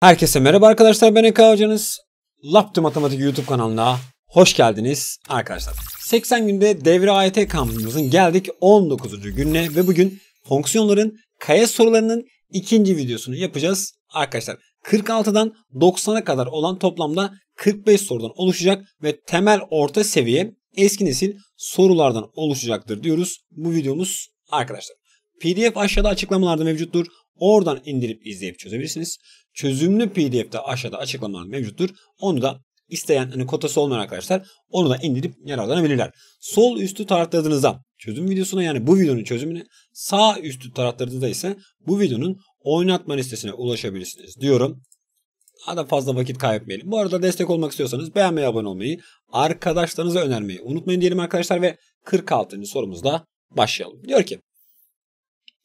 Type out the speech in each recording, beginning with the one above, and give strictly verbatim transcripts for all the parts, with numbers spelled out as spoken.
Herkese merhaba arkadaşlar, ben HeKa Hocanız. Laptü Matematik YouTube kanalına hoş geldiniz arkadaşlar. seksen günde devre A Y T kampımızın geldik on dokuzuncu gününe ve bugün fonksiyonların kaya sorularının ikinci videosunu yapacağız arkadaşlar. kırk altıdan doksana kadar olan toplamda kırk beş sorudan oluşacak ve temel orta seviye eski nesil sorulardan oluşacaktır diyoruz bu videomuz arkadaşlar. P D F aşağıda açıklamalarda mevcuttur. Oradan indirip izleyip çözebilirsiniz. Çözümlü P D F'de aşağıda açıklamalar mevcuttur. Onu da isteyen, hani kotası olmayan arkadaşlar onu da indirip yararlanabilirler. Sol üstü taraflarınızda çözüm videosuna, yani bu videonun çözümüne, sağ üstü taraflarınızda ise bu videonun oynatma listesine ulaşabilirsiniz diyorum. Daha da fazla vakit kaybetmeyelim. Bu arada destek olmak istiyorsanız beğenmeyi, abone olmayı, arkadaşlarınıza önermeyi unutmayın diyelim arkadaşlar ve kırk altıncı sorumuzla başlayalım. Diyor ki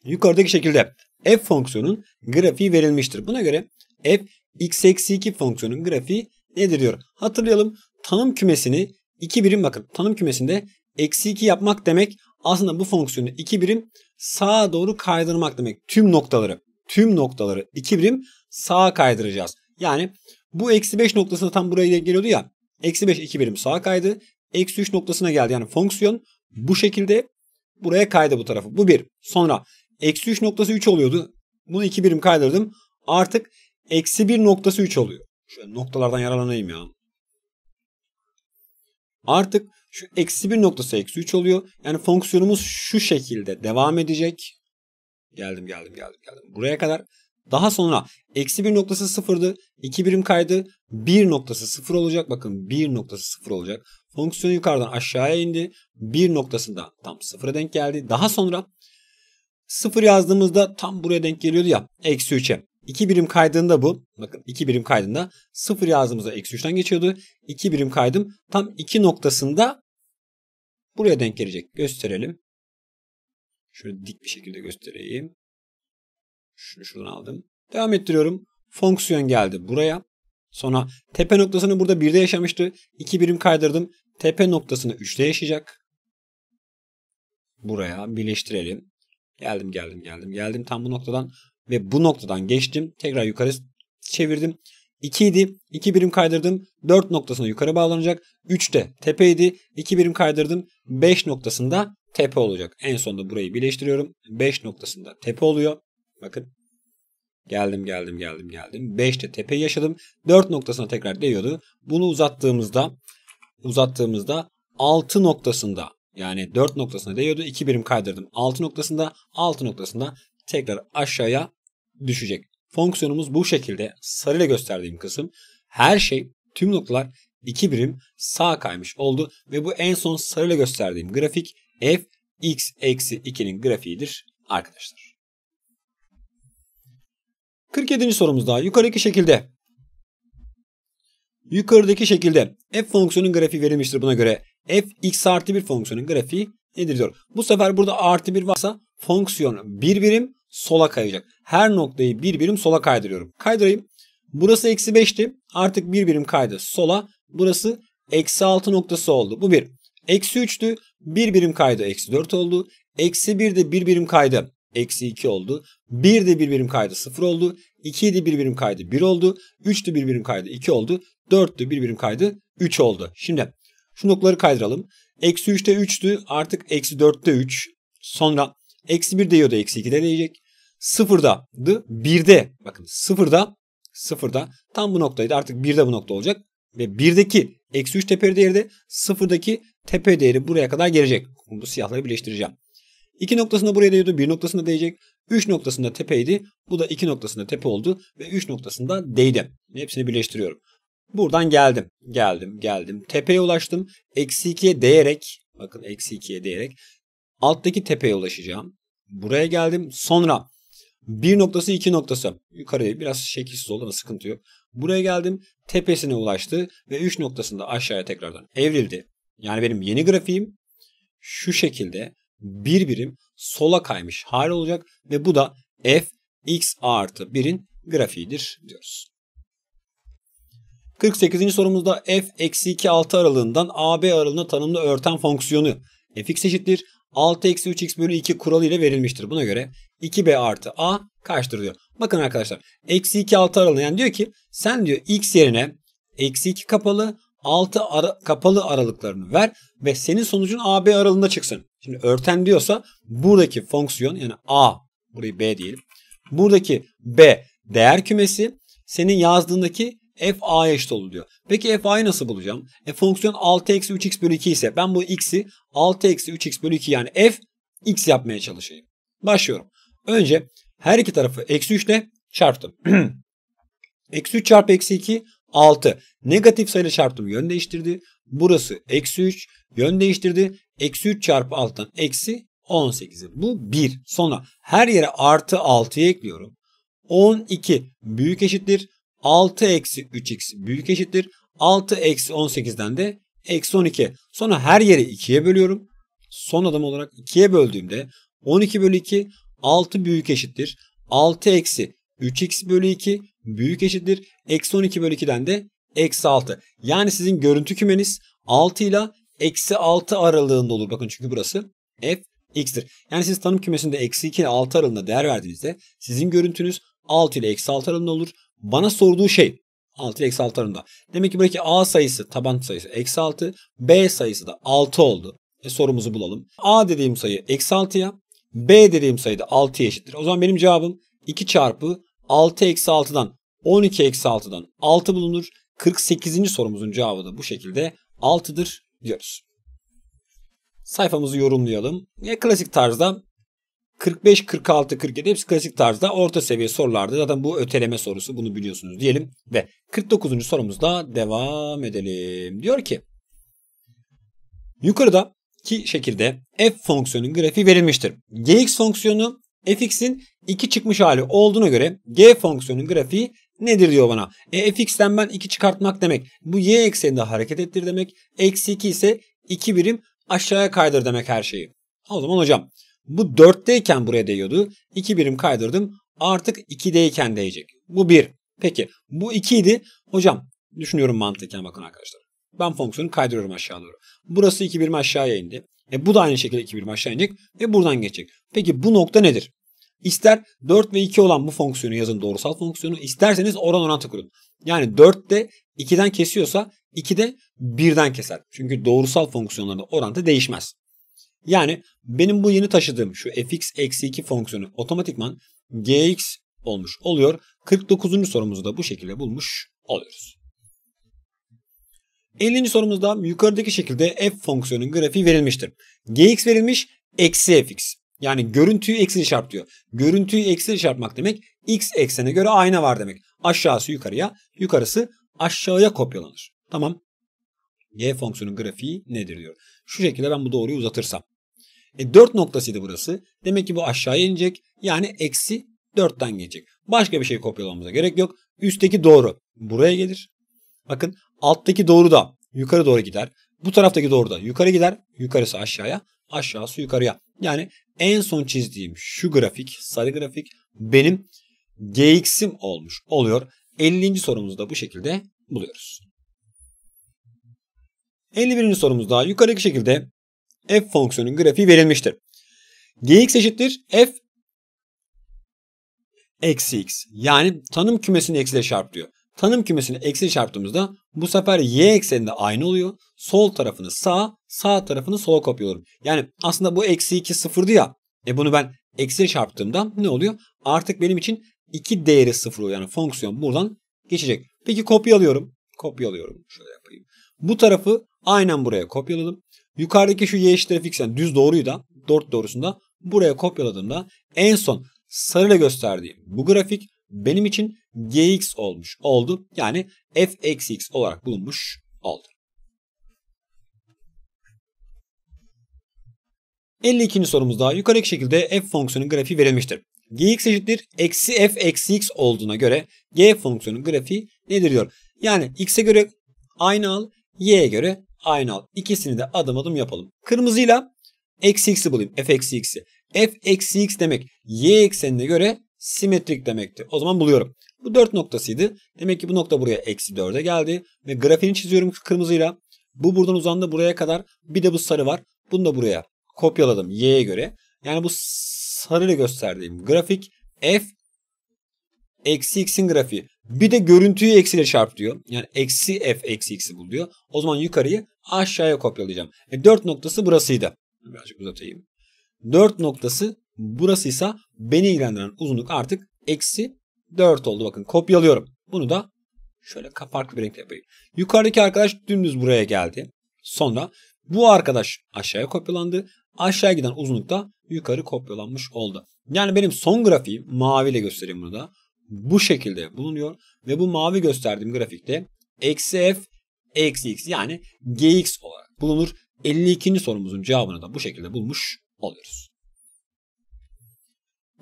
yukarıdaki şekilde f fonksiyonun grafiği verilmiştir. Buna göre f x eksi iki fonksiyonun grafiği nedir diyor. Hatırlayalım, tanım kümesini iki birim, bakın tanım kümesinde eksi iki yapmak demek aslında bu fonksiyonu iki birim sağa doğru kaydırmak demek. Tüm noktaları tüm noktaları iki birim sağa kaydıracağız. Yani bu eksi beş noktasına tam buraya geliyordu ya. eksi beş iki birim sağa kaydı. eksi üç noktasına geldi. Yani fonksiyon bu şekilde buraya kaydı bu tarafı. Bu bir. Sonra eksi üç noktası üç oluyordu. Bunu iki birim kaydırdım. Artık eksi bir noktası üç oluyor. Şöyle noktalardan yararlanayım ya. Artık şu eksi bir noktası eksi üç oluyor. Yani fonksiyonumuz şu şekilde devam edecek. Geldim geldim geldim. geldim. Buraya kadar. Daha sonra eksi bir noktası sıfırdı. iki birim kaydı. bir noktası sıfır olacak. Bakın bir noktası sıfır olacak. Fonksiyon yukarıdan aşağıya indi. bir noktasında tam sıfıra denk geldi. Daha sonra sıfır yazdığımızda tam buraya denk geliyordu ya. eksi üçe. iki birim kaydığında bu. Bakın iki birim kaydığında sıfır yazdığımızda eksi üçten geçiyordu. iki birim kaydım. Tam iki noktasında buraya denk gelecek. Gösterelim. Şöyle dik bir şekilde göstereyim. Şunu şuradan aldım. Devam ettiriyorum. Fonksiyon geldi buraya. Sonra tepe noktasını burada birde yaşamıştı. iki birim kaydırdım. Tepe noktasını üçte yaşayacak. Buraya birleştirelim. Geldim geldim geldim geldim tam bu noktadan ve bu noktadan geçtim. Tekrar yukarı çevirdim. iki idi. iki birim kaydırdım. dört noktasına yukarı bağlanacak. üçte tepeydi. iki birim kaydırdım. beş noktasında tepe olacak. En sonunda burayı birleştiriyorum. beş noktasında tepe oluyor. Bakın. Geldim geldim geldim geldim. beşte tepe yaşadım. dört noktasına tekrar değiyordu. Bunu uzattığımızda uzattığımızda altı noktasında, yani dört noktasına değiyordu. iki birim kaydırdım. altı noktasında. altı noktasında tekrar aşağıya düşecek. Fonksiyonumuz bu şekilde. Sarıyla gösterdiğim kısım. Her şey, tüm noktalar iki birim sağa kaymış oldu. Ve bu en son sarıyla gösterdiğim grafik f x eksi iki'nin grafiğidir arkadaşlar. kırk yedinci sorumuz daha. Yukarıdaki şekilde. Yukarıdaki şekilde f fonksiyonun grafiği verilmiştir. Buna göre f x artı bir fonksiyonun grafiği nedir diyor. Bu sefer burada artı bir varsa fonksiyon bir birim sola kayacak. Her noktayı bir birim sola kaydırıyorum. Kaydırayım. Burası eksi beşti. Artık bir birim kaydı sola. Burası eksi altı noktası oldu. Bu bir. eksi üçtü. bir birim kaydı eksi dört oldu. eksi bir de bir birim kaydı eksi iki oldu. bir de bir birim kaydı sıfır oldu. iki de bir birim kaydı bir oldu. üç de bir birim kaydı iki oldu. dört de bir birim kaydı üç oldu. Şimdi şu noktaları kaydıralım. eksi üçte üçtü. Artık eksi dörtte üç. Sonra eksi bir değiyordu. eksi ikide değecek. sıfırda. birde. Bakın sıfırda. sıfırda. Tam bu noktaydı. Artık birde bu nokta olacak. Ve birdeki eksi üç tepe değeri de sıfırdaki tepe değeri buraya kadar gelecek. Bu siyahları birleştireceğim. iki noktasında buraya değiyordu. bir noktasında değecek. üç noktasında tepeydi. Bu da iki noktasında tepe oldu. Ve üç noktasında değdi. Hepsini birleştiriyorum. Buradan geldim. Geldim. Geldim. Tepeye ulaştım. eksi ikiye değerek, bakın eksi ikiye değerek alttaki tepeye ulaşacağım. Buraya geldim. Sonra bir noktası iki noktası. Yukarıya biraz şekilsiz oldu ama sıkıntı yok. Buraya geldim. Tepesine ulaştı. Ve üç noktasında aşağıya tekrardan evrildi. Yani benim yeni grafiğim şu şekilde bir birim sola kaymış hal olacak. Ve bu da f x artı birin grafiğidir diyoruz. kırk sekizinci sorumuzda f eksi iki altı aralığından a b aralığına tanımlı örten fonksiyonu fx eşittir altı eksi üç x bölü iki kuralı ile verilmiştir. Buna göre iki b artı a kaçtır diyor. Bakın arkadaşlar eksi iki altı aralığında yani diyor ki sen diyor x yerine eksi iki kapalı altı ara, kapalı aralıklarını ver ve senin sonucun A B aralığında çıksın. Şimdi örten diyorsa buradaki fonksiyon yani A, burayı B diyelim. Buradaki B değer kümesi senin yazdığındaki f a'ya eşit olur diyor. Peki f a'yı nasıl bulacağım? E fonksiyon altı eksi üç x bölü iki ise ben bu x'i altı eksi üç x bölü iki yani f x yapmaya çalışayım. Başlıyorum. Önce her iki tarafı eksi üç ile çarptım. eksi üç çarpı eksi iki altı. Negatif sayıyla çarptım. Yön değiştirdi. Burası eksi üç. Yön değiştirdi. eksi üç çarpı alttan eksi on sekizi. Bu bir. Sonra her yere artı altı'yı ekliyorum. on iki büyük eşittir. altı eksi üç x büyük eşittir. altı eksi on sekizden de eksi on iki. Sonra her yeri ikiye bölüyorum. Son adım olarak ikiye böldüğümde on iki bölü iki altı büyük eşittir. altı eksi üç x bölü iki büyük eşittir. Eksi on iki bölü ikiden de eksi altı. Yani sizin görüntü kümeniz altı ile eksi altı aralığında olur. Bakın çünkü burası f x'tir. Yani siz tanım kümesinde eksi iki ile altı aralığında değer verdiğinizde sizin görüntünüz altı ile eksi altı aralığında olur. Bana sorduğu şey altı ile eksi altı aralığında. Demek ki buradaki a sayısı taban sayısı eksi altı. B sayısı da altı oldu. E sorumuzu bulalım. A dediğim sayı eksi altıya. B dediğim sayı da altıya eşittir. O zaman benim cevabım iki çarpı altı eksi altıdan on iki eksi altıdan altı bulunur. kırk sekizinci sorumuzun cevabı da bu şekilde altı'dır diyoruz. Sayfamızı yorumlayalım. E, klasik tarzda kırk beş, kırk altı, kırk yedi hepsi klasik tarzda orta seviye sorulardı. Zaten bu öteleme sorusu, bunu biliyorsunuz diyelim. Ve kırk dokuzuncu sorumuzda devam edelim. Diyor ki yukarıdaki şekilde f fonksiyonunun grafiği verilmiştir. Gx fonksiyonu fx'in iki çıkmış hali olduğuna göre g fonksiyonunun grafiği nedir diyor bana. E, fx'ten ben iki çıkartmak demek. Bu y ekseninde hareket ettir demek. Eksi iki ise iki birim aşağıya kaydır demek her şeyi. O zaman hocam bu dörtteyken buraya değiyordu. iki birim kaydırdım. Artık iki'deyken değecek. Bu bir. Peki bu iki idi. Hocam düşünüyorum mantıken bakın arkadaşlar. Ben fonksiyonu kaydırıyorum aşağı doğru. Burası iki birim aşağıya indi. E bu da aynı şekilde iki birim aşağı inecek ve buradan geçecek. Peki bu nokta nedir? İster dört ve iki olan bu fonksiyonu yazın, doğrusal fonksiyonu. İsterseniz oran orantı kurun. Yani dört'te iki'den kesiyorsa iki'de bir'den keser. Çünkü doğrusal fonksiyonlarda orantı değişmez. Yani benim bu yeni taşıdığım şu f(x-iki) fonksiyonu otomatikman g(x) olmuş oluyor. kırk dokuzuncu sorumuzu da bu şekilde bulmuş oluyoruz. ellinci sorumuzda yukarıdaki şekilde f fonksiyonunun grafiği verilmiştir. Gx verilmiş, eksi fx. Yani görüntüyü eksili çarp diyor. Görüntüyü eksili çarpmak demek x eksene göre ayna var demek. Aşağısı yukarıya, yukarısı aşağıya kopyalanır. Tamam. G fonksiyonunun grafiği nedir diyor. Şu şekilde ben bu doğruyu uzatırsam. E dört noktasıydı burası. Demek ki bu aşağıya inecek. Yani eksi dört'ten gelecek. Başka bir şey kopyalamamıza gerek yok. Üstteki doğru buraya gelir. Bakın alttaki doğru da yukarı doğru gider. Bu taraftaki doğru da yukarı gider. Yukarısı aşağıya. Aşağısı yukarıya. Yani en son çizdiğim şu grafik, sarı grafik benim G X'im olmuş oluyor. ellinci sorumuzu da bu şekilde buluyoruz. elli birinci sorumuzda yukarıdaki şekilde f fonksiyonunun grafiği verilmiştir. Gx eşittir f eksi x. Yani tanım kümesini eksiyle çarp diyor. Tanım kümesini eksiyle çarptığımızda bu sefer y ekseninde aynı oluyor. Sol tarafını sağa, sağ tarafını sola kopyalıyorum. Yani aslında bu eksi iki sıfırdı ya. E bunu ben eksiyle çarptığımda ne oluyor? Artık benim için iki değeri sıfır oluyor. Yani fonksiyon buradan geçecek. Peki kopyalıyorum. Kopyalıyorum. Şöyle yapayım. Bu tarafı aynen buraya kopyaladım. Yukarıdaki şu y eşittir fx yani düz doğruyu da dört doğrusunda buraya kopyaladığımda en son sarıyla gösterdiğim bu grafik benim için gx olmuş oldu. Yani f eksi x olarak bulunmuş oldu. elli ikinci sorumuzda yukarıdaki şekilde f fonksiyonunun grafiği verilmiştir. Gx eşittir eksi f eksi x olduğuna göre g fonksiyonunun grafiği nedir diyor. Yani x'e göre aynı al, y'ye göre aynı al. İkisini de adım adım yapalım. Kırmızıyla eksi x'i bulayım. F eksi x'i. F eksi x demek y eksenine göre simetrik demekti. O zaman buluyorum. Bu dört noktasıydı. Demek ki bu nokta buraya eksi dört'e geldi. Ve grafiğini çiziyorum kırmızıyla. Bu buradan uzandı buraya kadar. Bir de bu sarı var. Bunu da buraya kopyaladım y'ye göre. Yani bu sarıyla gösterdiğim grafik f eksi x'in grafiği. Bir de görüntüyü eksiyle çarp diyor. Yani eksi f eksi x'i bul diyor. O zaman yukarıyı aşağıya kopyalayacağım. E dört noktası burasıydı. Birazcık uzatayım. dört noktası burasıysa beni ilgilendiren uzunluk artık eksi dört oldu. Bakın kopyalıyorum. Bunu da şöyle farklı bir renkle yapayım. Yukarıdaki arkadaş dümdüz buraya geldi. Sonra bu arkadaş aşağıya kopyalandı. Aşağıya giden uzunlukta yukarı kopyalanmış oldu. Yani benim son grafiğim, maviyle göstereyim bunu da, bu şekilde bulunuyor. Ve bu mavi gösterdiğim grafikte eksi f eksi x yani gx olarak bulunur. elli ikinci sorumuzun cevabını da bu şekilde bulmuş oluyoruz.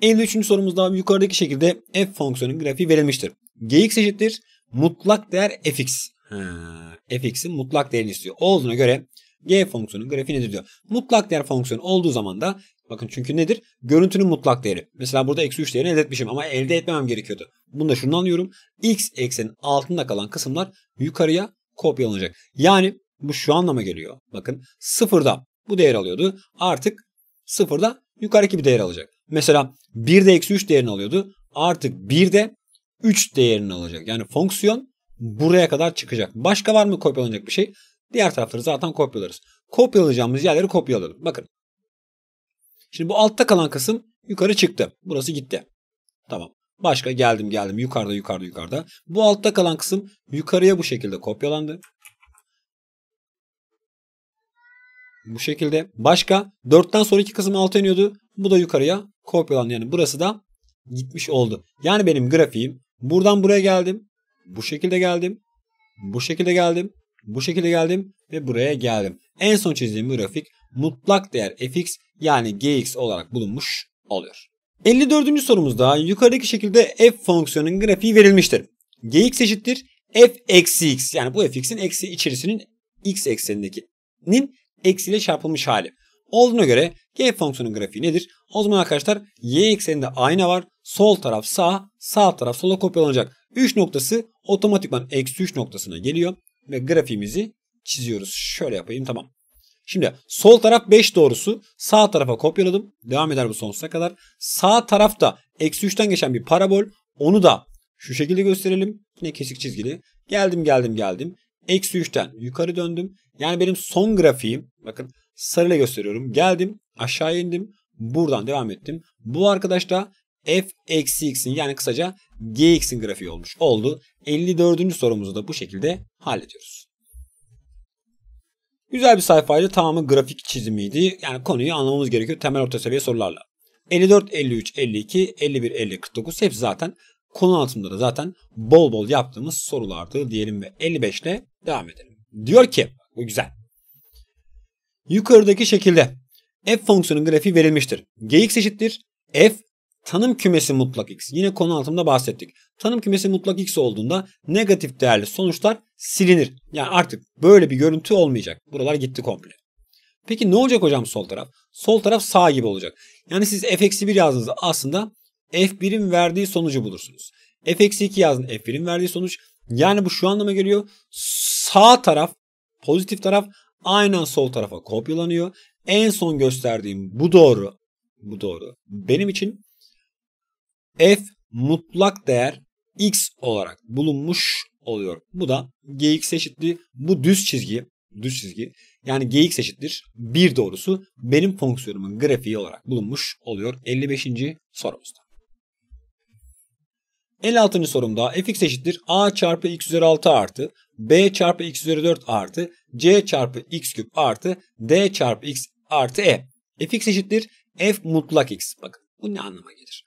elli üçüncü sorumuzda yukarıdaki şekilde f fonksiyonun grafiği verilmiştir. Gx eşittir mutlak değer fx. Ha, fx'in mutlak değerini istiyor. Olduğuna göre g fonksiyonun grafiği nedir diyor. Mutlak değer fonksiyonu olduğu zaman da bakın çünkü nedir? Görüntünün mutlak değeri. Mesela burada eksi üç değerini elde etmişim ama elde etmemem gerekiyordu. Bunu da şundan anlıyorum. X eksenin altında kalan kısımlar yukarıya kopyalanacak. Yani bu şu anlama geliyor. Bakın sıfırda bu değer alıyordu. Artık sıfırda yukarıdaki bir değer alacak. Mesela birde eksi üç değerini alıyordu. Artık birde üç değerini alacak. Yani fonksiyon buraya kadar çıkacak. Başka var mı kopyalanacak bir şey? Diğer tarafları zaten kopyalarız. Kopyalayacağımız yerleri kopyalayalım. Bakın. Şimdi bu altta kalan kısım yukarı çıktı. Burası gitti. Tamam. Başka geldim geldim. Yukarıda yukarıda yukarıda. Bu altta kalan kısım yukarıya bu şekilde kopyalandı. Bu şekilde. Başka dörtten sonra iki kısım alta iniyordu. Bu da yukarıya kopyalandı. Yani burası da gitmiş oldu. Yani benim grafiğim buradan buraya geldim. Bu şekilde geldim. Bu şekilde geldim. Bu şekilde geldim ve buraya geldim. En son çizdiğim grafik mutlak değer fx yani gx olarak bulunmuş oluyor. elli dördüncü sorumuzda yukarıdaki şekilde f fonksiyonunun grafiği verilmiştir. Gx eşittir f eksi x yani bu fx'in eksi içerisinin x eksenindekinin eksiyle çarpılmış hali. Olduğuna göre g fonksiyonunun grafiği nedir? O zaman arkadaşlar y ekseninde ayna var. Sol taraf sağa, sağ taraf sola kopyalanacak. üç noktası otomatikman eksi üç noktasına geliyor. Ve grafiğimizi çiziyoruz. Şöyle yapayım, tamam. Şimdi sol taraf beş doğrusu, sağ tarafa kopyaladım. Devam eder bu sonsuza kadar. Sağ tarafta eksi üçten geçen bir parabol. Onu da şu şekilde gösterelim. Yine kesik çizgili. Geldim geldim geldim. Eksi üçten yukarı döndüm. Yani benim son grafiğim. Bakın sarıyla gösteriyorum. Geldim aşağı indim. Buradan devam ettim. Bu arkadaş da f eksi x'in yani kısaca gx'in grafiği olmuş oldu. elli dördüncü sorumuzu da bu şekilde hallediyoruz. Güzel bir sayfaydı. Tamamı grafik çizimiydi. Yani konuyu anlamamız gerekiyor temel orta seviye sorularla. elli dört, elli üç, elli iki, elli bir, elli, kırk dokuz hep zaten konu anlatımında da zaten bol bol yaptığımız sorulardı diyelim ve elli beş ile devam edelim. Diyor ki bu güzel. Yukarıdaki şekilde f fonksiyonun grafiği verilmiştir. Gx eşittir f tanım kümesi mutlak x. Yine konu altında bahsettik. Tanım kümesi mutlak x olduğunda negatif değerli sonuçlar silinir. Yani artık böyle bir görüntü olmayacak. Buralar gitti komple. Peki ne olacak hocam sol taraf? Sol taraf sağ gibi olacak. Yani siz f eksi bir yazdığınızda aslında f bir'in verdiği sonucu bulursunuz. f eksi iki yazdın f bir'in verdiği sonuç. Yani bu şu anlama geliyor. Sağ taraf, pozitif taraf aynen sol tarafa kopyalanıyor. En son gösterdiğim bu doğru. Bu doğru. Benim için f mutlak değer x olarak bulunmuş oluyor. Bu da gx eşittir. Bu düz çizgi. Düz çizgi. Yani gx eşittir. bir doğrusu benim fonksiyonumun grafiği olarak bulunmuş oluyor. elli beşinci sorumuzda. elli altıncı sorumda fx eşittir. A çarpı x üzeri altı artı. B çarpı x üzeri dört artı. C çarpı x küp artı. D çarpı x artı e. fx eşittir. F mutlak x. Bakın bu ne anlama gelir?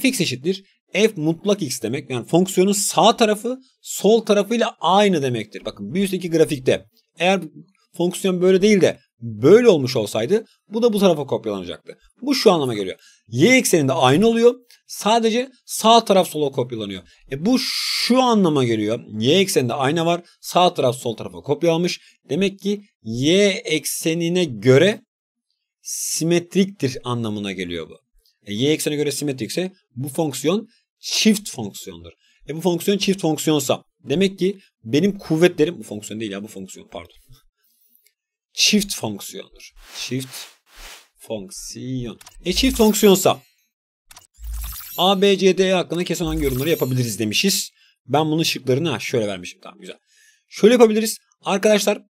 Fx eşittir f mutlak x demek yani fonksiyonun sağ tarafı sol tarafıyla aynı demektir. Bakın bir üstteki grafikte eğer fonksiyon böyle değil de böyle olmuş olsaydı bu da bu tarafa kopyalanacaktı. Bu şu anlama geliyor. Y ekseninde aynı oluyor. Sadece sağ taraf sola kopyalanıyor. E bu şu anlama geliyor. Y ekseninde ayna var. Sağ taraf sol tarafa kopyalanmış. Demek ki y eksenine göre simetriktir anlamına geliyor bu. E, y eksene göre simetrikse bu fonksiyon çift fonksiyondur. E bu fonksiyon çift fonksiyonsa demek ki benim kuvvetlerim bu fonksiyon değil ya bu fonksiyon pardon. Çift fonksiyondur. Çift fonksiyon. E çift fonksiyonsa A, B, C, D hakkında kesin hangi yorumları yapabiliriz demişiz. Ben bunun şıklarını şöyle vermişim. Tamam, güzel. Şöyle yapabiliriz. Arkadaşlar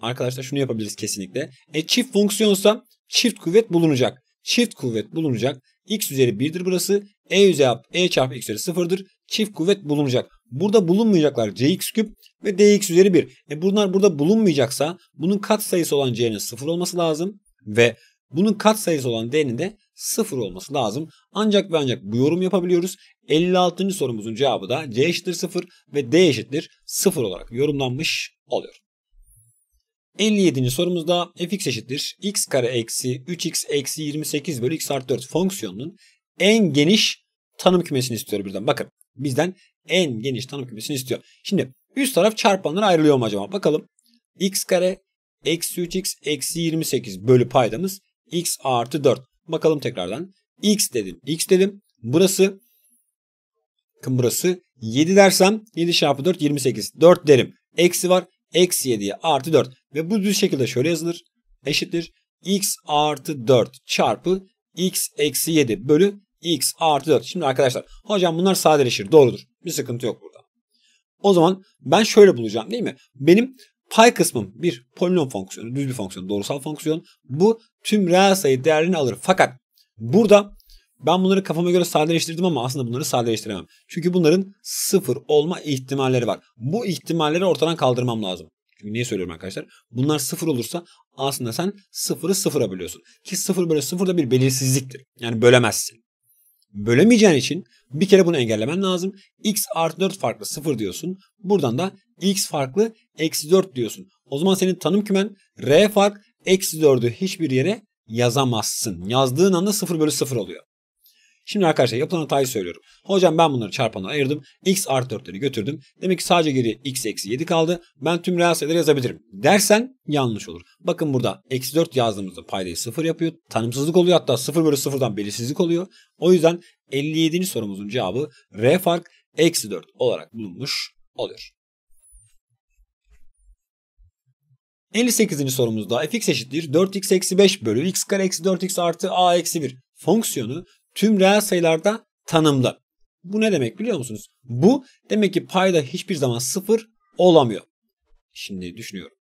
arkadaşlar şunu yapabiliriz kesinlikle. E, çift fonksiyonsa çift kuvvet bulunacak. Çift kuvvet bulunacak. X üzeri bir'dir burası. E, üzeri, e çarpı x üzeri sıfır'dır. Çift kuvvet bulunacak. Burada bulunmayacaklar c x küp ve d x üzeri bir. E, bunlar burada bulunmayacaksa bunun katsayısı olan c'nin sıfır olması lazım. Ve bunun katsayısı olan d'nin de sıfır olması lazım. Ancak ve ancak bu yorum yapabiliyoruz. elli altıncı sorumuzun cevabı da c eşittir sıfır ve d eşittir sıfır olarak yorumlanmış oluyor. elli yedinci sorumuzda fx eşittir x kare eksi üç x eksi yirmi sekiz bölü x artı dört fonksiyonunun en geniş tanım kümesini istiyor birden. Bakın bizden en geniş tanım kümesini istiyor. Şimdi üst taraf çarpanlara ayrılıyor mu acaba? Bakalım x kare eksi üç x eksi yirmi sekiz bölü paydamız x artı dört. Bakalım tekrardan. X dedim. X dedim. Burası. Burası. yedi dersem yedi çarpı dört yirmi sekiz. dört derim. Eksi var. Eksi yedi'ye artı dört. Ve bu düz şekilde şöyle yazılır. Eşittir. X artı dört çarpı x eksi yedi bölü x artı dört. Şimdi arkadaşlar. Hocam bunlar sadeleşir. Doğrudur. Bir sıkıntı yok burada. O zaman ben şöyle bulacağım değil mi? Benim pay kısmım bir polinom fonksiyonu, düz bir fonksiyon, doğrusal fonksiyon. Bu tüm reel sayı değerini alır. Fakat burada ben bunları kafama göre sadeleştirdim ama aslında bunları sadeleştiremem. Çünkü bunların sıfır olma ihtimalleri var. Bu ihtimalleri ortadan kaldırmam lazım. Çünkü niye söylüyorum arkadaşlar? Bunlar sıfır olursa aslında sen sıfırı sıfıra bölüyorsun. Ki sıfır bölü sıfır da bir belirsizliktir. Yani bölemezsin. Bölemeyeceğin için bir kere bunu engellemen lazım. X artı dört farklı sıfır diyorsun. Buradan da x farklı eksi dört diyorsun. O zaman senin tanım kümen r fark eksi dört'ü hiçbir yere yazamazsın. Yazdığın anda sıfır bölü sıfır oluyor. Şimdi arkadaşlar yapılan hatayı söylüyorum. Hocam ben bunları çarpanlara ayırdım. X artı dört'leri götürdüm. Demek ki sadece geriye x eksi yedi kaldı. Ben tüm reel sayıları yazabilirim. Dersen yanlış olur. Bakın burada eksi dört yazdığımızda paydayı sıfır yapıyor. Tanımsızlık oluyor. Hatta sıfır bölü sıfır'dan belirsizlik oluyor. O yüzden elli yedinci sorumuzun cevabı r fark eksi dört olarak bulunmuş oluyor. elli sekizinci sorumuzda fx eşittir dört x eksi beş bölü x kare eksi dört x artı a eksi bir fonksiyonu tüm reel sayılarda tanımlı. Bu ne demek biliyor musunuz? Bu demek ki payda hiçbir zaman sıfır olamıyor. Şimdi düşünüyorum.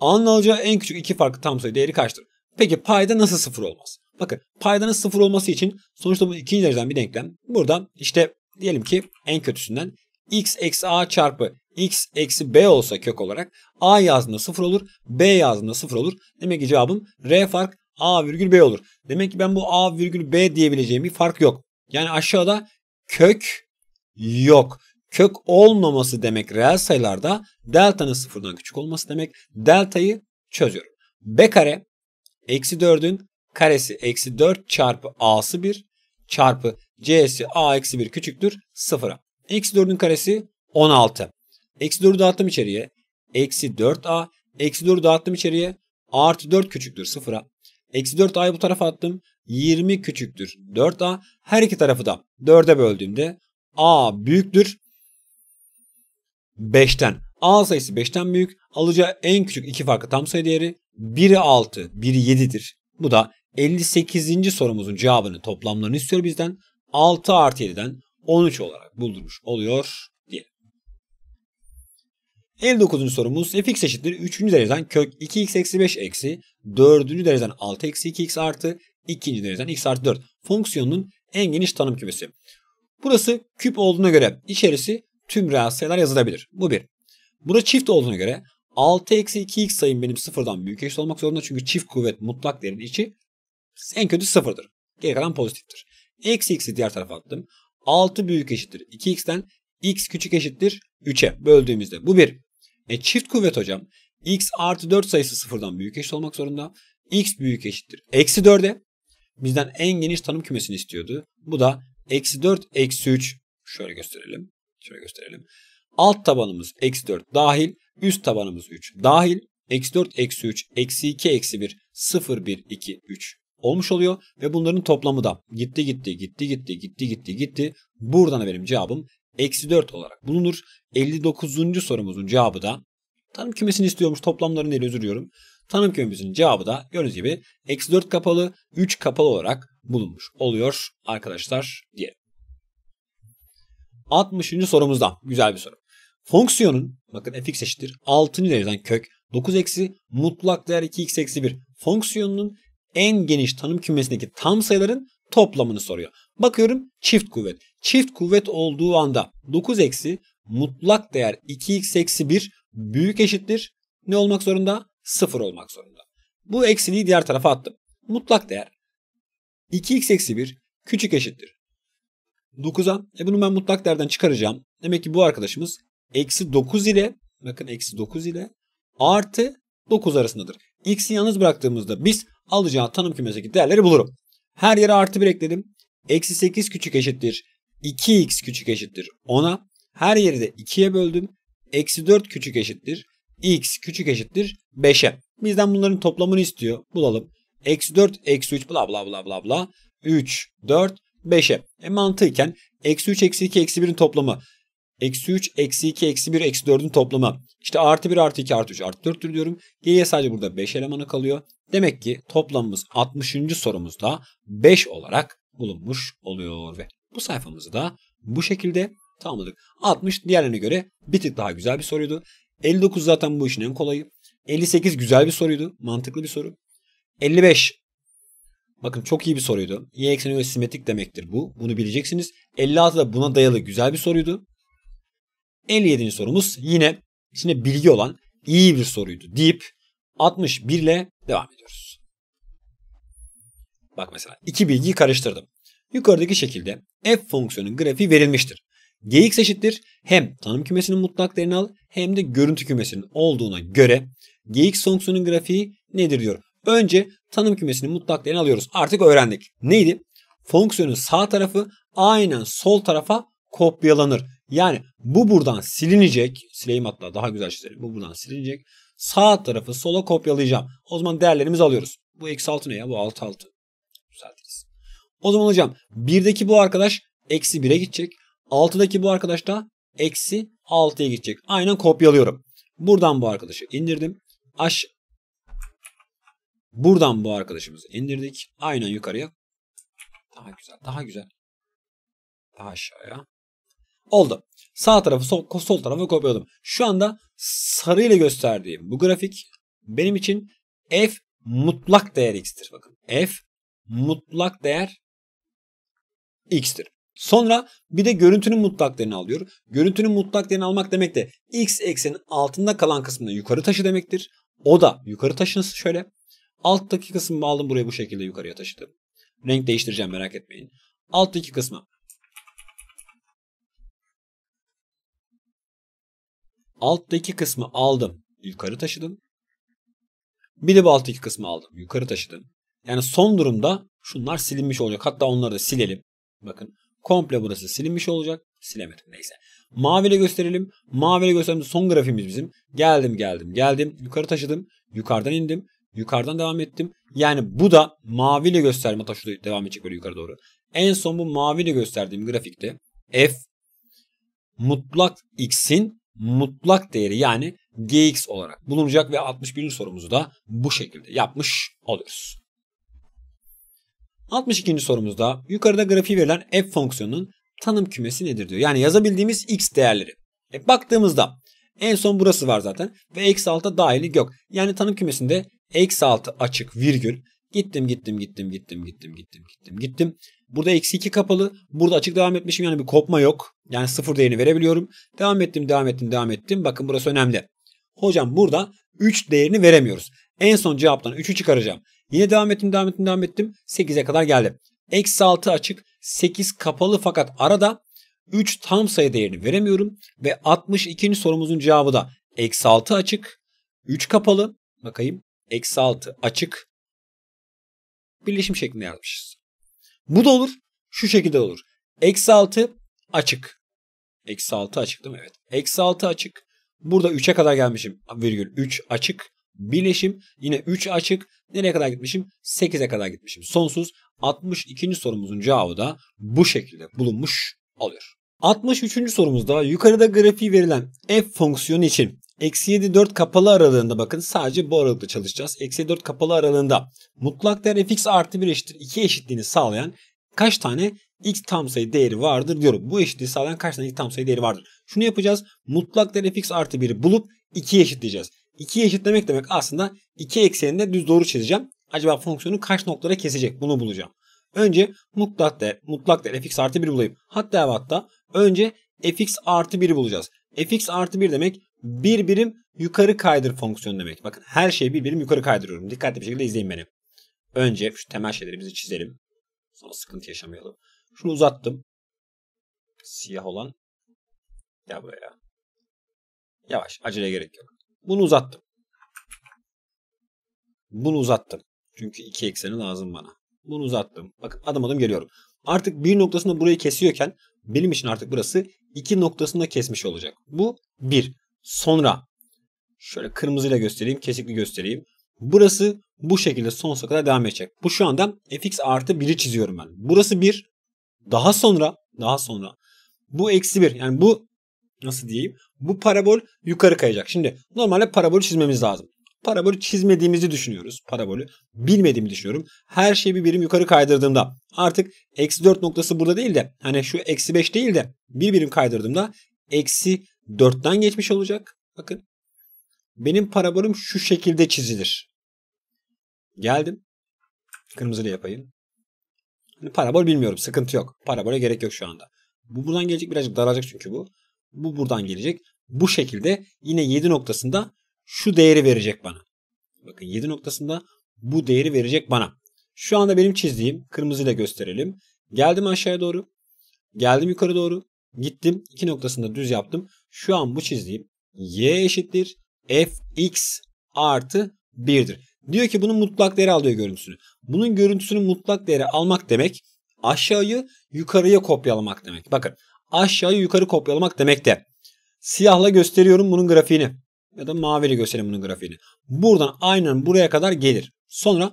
A'nın alacağı en küçük iki farklı tam sayı değeri kaçtır? Peki payda nasıl sıfır olmaz? Bakın paydanın sıfır olması için sonuçta bu ikinci dereceden bir denklem. Burada işte diyelim ki en kötüsünden x eksi a çarpı x eksi b olsa kök olarak a yazdığında sıfır olur. B yazdığında sıfır olur. Demek ki cevabım r fark a virgül b olur. Demek ki ben bu a virgül b diyebileceğim bir fark yok. Yani aşağıda kök yok. Kök olmaması demek reel sayılarda delta'nın sıfırdan küçük olması demek. Delta'yı çözüyorum. B kare eksi dört'ün karesi eksi dört çarpı a'sı bir çarpı c'si a eksi bir küçüktür sıfıra. Eksi dört'ün karesi on altı. Eksi dört'ü dağıttım içeriye. Eksi dört a. Eksi dört'ü dağıttım içeriye. A artı dört küçüktür sıfıra. Eksi dört a'yı bu tarafa attım. yirmi küçüktür dört a. Her iki tarafı da dört'e böldüğümde a büyüktür beş'ten. A sayısı beş'ten büyük. Alacağı en küçük iki farklı tam sayı değeri biri altı, biri yedi'dir. Bu da elli sekizinci sorumuzun cevabını toplamlarını istiyor bizden. altı artı yedi'den on üç olarak buldurmuş oluyor. elli dokuzuncu sorumuz fx eşittir üçüncü dereceden kök iki x eksi beş eksi dördüncü dereceden altı eksi iki x artı ikinci dereceden x artı dört fonksiyonunun en geniş tanım kümesi. Burası küp olduğuna göre içerisi tüm reel sayılar yazılabilir. Bu bir. Burası çift olduğuna göre altı eksi iki x sayım benim sıfırdan büyük eşit olmak zorunda. Çünkü çift kuvvet mutlak değerin içi en kötü sıfır'dır. Geri kalan pozitiftir. Eksi x'i diğer tarafa attım. altı büyük eşittir iki x'ten x küçük eşittir üç'e böldüğümüzde bu bir. E çift kuvvet hocam. X artı dört sayısı sıfırdan büyük eşit olmak zorunda. X büyük eşittir eksi dört'e. Bizden en geniş tanım kümesini istiyordu. Bu da eksi dört eksi üç. Şöyle gösterelim. Şöyle gösterelim. Alt tabanımız eksi dört dahil. Üst tabanımız üç dahil. Eksi dört eksi üç eksi iki eksi bir sıfır bir iki üç olmuş oluyor. Ve bunların toplamı da gitti gitti gitti gitti gitti gitti gitti. Buradan benim cevabım eksi dört olarak bulunur. elli dokuzuncu sorumuzun cevabı da tanım kümesini istiyormuş toplamlarını değil özür diliyorum. Tanım kümesinin cevabı da gördüğünüz gibi eksi dört kapalı üç kapalı olarak bulunmuş oluyor arkadaşlar diyelim. altmışıncı sorumuzdan güzel bir soru. Fonksiyonun, bakın f(x) eşittir altıncı dereceden kök dokuz eksi mutlak değer iki x eksi bir fonksiyonunun en geniş tanım kümesindeki tam sayıların toplamını soruyor. Bakıyorum çift kuvvet. Çift kuvvet olduğu anda dokuz eksi mutlak değer iki x eksi bir büyük eşittir. Ne olmak zorunda? sıfır olmak zorunda. Bu eksiliği diğer tarafa attım. Mutlak değer iki x eksi bir küçük eşittir dokuza. E bunu ben mutlak değerden çıkaracağım. Demek ki bu arkadaşımız eksi dokuz ile, bakın eksi dokuz ile artı dokuz arasındadır. X'i yalnız bıraktığımızda biz alacağı tanım kümesindeki değerleri bulurum. Her yere artı bir ekledim. Eksi sekiz küçük eşittir iki x küçük eşittir ona. Her yeri de ikiye böldüm. Eksi dört küçük eşittir x küçük eşittir beşe. Bizden bunların toplamını istiyor. Bulalım. Eksi dört eksi üç bla bla bla bla bla. üç dört beşe. E mantıken eksi üç eksi iki eksi birin toplamı. Eksi üç eksi iki eksi bir eksi dördün toplamı. İşte artı bir artı iki artı üç artı dörttür diyorum. Geriye sadece burada beş elemanı kalıyor. Demek ki toplamımız altmışıncı sorumuzda beş olarak bulunmuş oluyor. Ve bu sayfamızı da bu şekilde tamamladık. altmış diğerlerine göre bir tık daha güzel bir soruydu. elli dokuz zaten bu işin en kolayı. elli sekiz güzel bir soruydu. Mantıklı bir soru. elli beş. Bakın çok iyi bir soruydu. Y ekseni ösimetrik demektir bu. Bunu bileceksiniz. elli altı da buna dayalı güzel bir soruydu. elli yedinci sorumuz yine içinde bilgi olan iyi bir soruydu deyip altmış bir ile devam ediyoruz. Bak mesela iki bilgiyi karıştırdım. Yukarıdaki şekilde f fonksiyonunun grafiği verilmiştir. Gx eşittir hem tanım kümesinin mutlak değerini al hem de görüntü kümesinin olduğuna göre gx fonksiyonunun grafiği nedir diyor. Önce tanım kümesinin mutlak değerini alıyoruz. Artık öğrendik. Neydi? Fonksiyonun sağ tarafı aynen sol tarafa kopyalanır. Yani bu buradan silinecek. Sileyim hatta daha güzel çizelim. Bu buradan silinecek. Sağ tarafı sola kopyalayacağım. O zaman değerlerimizi alıyoruz. Bu eksi altı ne ya? Bu altı altı. Düzeltiriz. O zaman hocam birdeki bu arkadaş eksi bire gidecek. altıdaki bu arkadaş da eksi altıya gidecek. Aynen kopyalıyorum. Buradan bu arkadaşı indirdim. Aş Buradan bu arkadaşımızı indirdik. Aynen yukarıya. Daha güzel. Daha güzel. Daha aşağıya. Oldu. Sağ tarafı sol, sol tarafı kopyaladım. Şu anda sarı ile gösterdiğim bu grafik benim için f mutlak değer x'tir. Bakın f mutlak değer x'tir. Sonra bir de görüntünün mutlak değerini alıyor. Görüntünün mutlak değerini almak demek de x eksenin altında kalan kısmını yukarı taşı demektir. O da yukarı taşınız şöyle. Alttaki kısmı aldım buraya bu şekilde yukarıya taşıdım. Renk değiştireceğim merak etmeyin. Alttaki kısmı. Alttaki kısmı aldım yukarı taşıdım. Bir de bu alttaki kısmı aldım yukarı taşıdım. Yani son durumda şunlar silinmiş olacak. Hatta onları da silelim. Bakın komple burası silinmiş olacak. Silemedim neyse. Maviyle gösterelim. Maviyle gösterdiğimiz son grafimiz bizim. Geldim geldim geldim. Yukarı taşıdım. Yukarıdan indim. Yukarıdan devam ettim. Yani bu da maviyle gösterme. Hatta şurada devam edecek böyle yukarı doğru. En son bu maviyle gösterdiğim grafikte f mutlak x'in mutlak değeri yani gx olarak bulunacak ve altmış birinci sorumuzu da bu şekilde yapmış oluyoruz. altmış ikinci sorumuzda yukarıda grafiği verilen f fonksiyonunun tanım kümesi nedir diyor. Yani yazabildiğimiz x değerleri. E baktığımızda en son burası var zaten ve eksi altıda dahili yok. Yani tanım kümesinde eksi altı açık virgül gittim gittim gittim gittim gittim gittim gittim gittim. Burada eksi iki kapalı. Burada açık devam etmişim. Yani bir kopma yok. Yani sıfır değerini verebiliyorum. Devam ettim devam ettim devam ettim. Bakın burası önemli. Hocam burada üç değerini veremiyoruz. En son cevaptan üçü çıkaracağım. Yine devam ettim devam ettim devam ettim. sekize kadar geldim. Eksi altı açık. sekiz kapalı fakat arada üç tam sayı değerini veremiyorum. Ve altmış ikinci sorumuzun cevabı da eksi altı açık. üç kapalı. Bakayım. Eksi altı açık. Birleşim şeklinde yazmışız. Bu da olur. Şu şekilde olur. Eksi altı açık. Eksi altı açık değil mi? Evet. Eksi altı açık. Burada üçe kadar gelmişim. Virgül üç açık. Birleşim. Yine üç açık. Nereye kadar gitmişim? sekize kadar gitmişim. Sonsuz. altmış ikinci sorumuzun cevabı da bu şekilde bulunmuş oluyor. altmış üçüncü sorumuzda yukarıda grafiği verilen f fonksiyonu için eksi yedi dört kapalı aralığında, bakın sadece bu aralıkta çalışacağız. eksi dört kapalı aralığında mutlak değer fx artı bir eşittir iki eşitliğini sağlayan kaç tane x tam sayı değeri vardır diyorum. Bu eşitliği sağlayan kaç tane x tam sayı değeri vardır? Şunu yapacağız. Mutlak değer fx artı biri bulup ikiye eşitleyeceğiz. ikiye eşitlemek demek aslında iki ekseninde düz doğru çizeceğim. Acaba fonksiyonu kaç noktada kesecek? Bunu bulacağım. Önce mutlak değer, mutlak değer fx artı bir bulayım. Hatta hatta önce fx artı biri bulacağız. Fx artı bir demek bir birim yukarı kaydır fonksiyon demek. Bakın her şeyi bir birim yukarı kaydırıyorum. Dikkatli bir şekilde izleyin beni. Önce şu temel şeylerimizi çizelim. Sonra sıkıntı yaşamayalım. Şunu uzattım. Siyah olan. Gel buraya. Yavaş. Acele gerek yok. Bunu uzattım. Bunu uzattım. Çünkü iki ekseni lazım bana. Bunu uzattım. Bakın adım adım geliyorum. Artık bir noktasında burayı kesiyorken benim için artık burası iki noktasında kesmiş olacak. Bu bir. Sonra şöyle kırmızıyla göstereyim. Kesikli göstereyim. Burası bu şekilde sonsuza kadar devam edecek. Bu şu anda fx artı biri çiziyorum ben. Burası bir. Daha sonra daha sonra bu eksi bir. Yani bu nasıl diyeyim? Bu parabol yukarı kayacak. Şimdi normalde parabolü çizmemiz lazım. Parabolü çizmediğimizi düşünüyoruz. Parabolü bilmediğimi düşünüyorum. Her şeyi bir birim yukarı kaydırdığımda artık eksi dört noktası burada değil de hani şu eksi beş değil de bir birim kaydırdığımda eksi dörtten geçmiş olacak. Bakın. Benim parabolüm şu şekilde çizilir. Geldim. Kırmızıyla yapayım. Hani parabol bilmiyorum. Sıkıntı yok. Parabole gerek yok şu anda. Bu buradan gelecek. Birazcık daralacak çünkü bu. Bu buradan gelecek. Bu şekilde yine yedi noktasında şu değeri verecek bana. Bakın yedi noktasında bu değeri verecek bana. Şu anda benim çizdiğim, kırmızıyla gösterelim. Geldim aşağıya doğru. Geldim yukarı doğru. Gittim. iki noktasında düz yaptım. Şu an bu çizdiğim y eşittir fx artı bir'dir. Diyor ki bunun mutlak değeri al diyor görüntüsünü. Bunun görüntüsünün mutlak değeri almak demek aşağıyı yukarıya kopyalamak demek. Bakın aşağıyı yukarı kopyalamak demek de siyahla gösteriyorum bunun grafiğini ya da maviyle göstereyim bunun grafiğini. Buradan aynen buraya kadar gelir. Sonra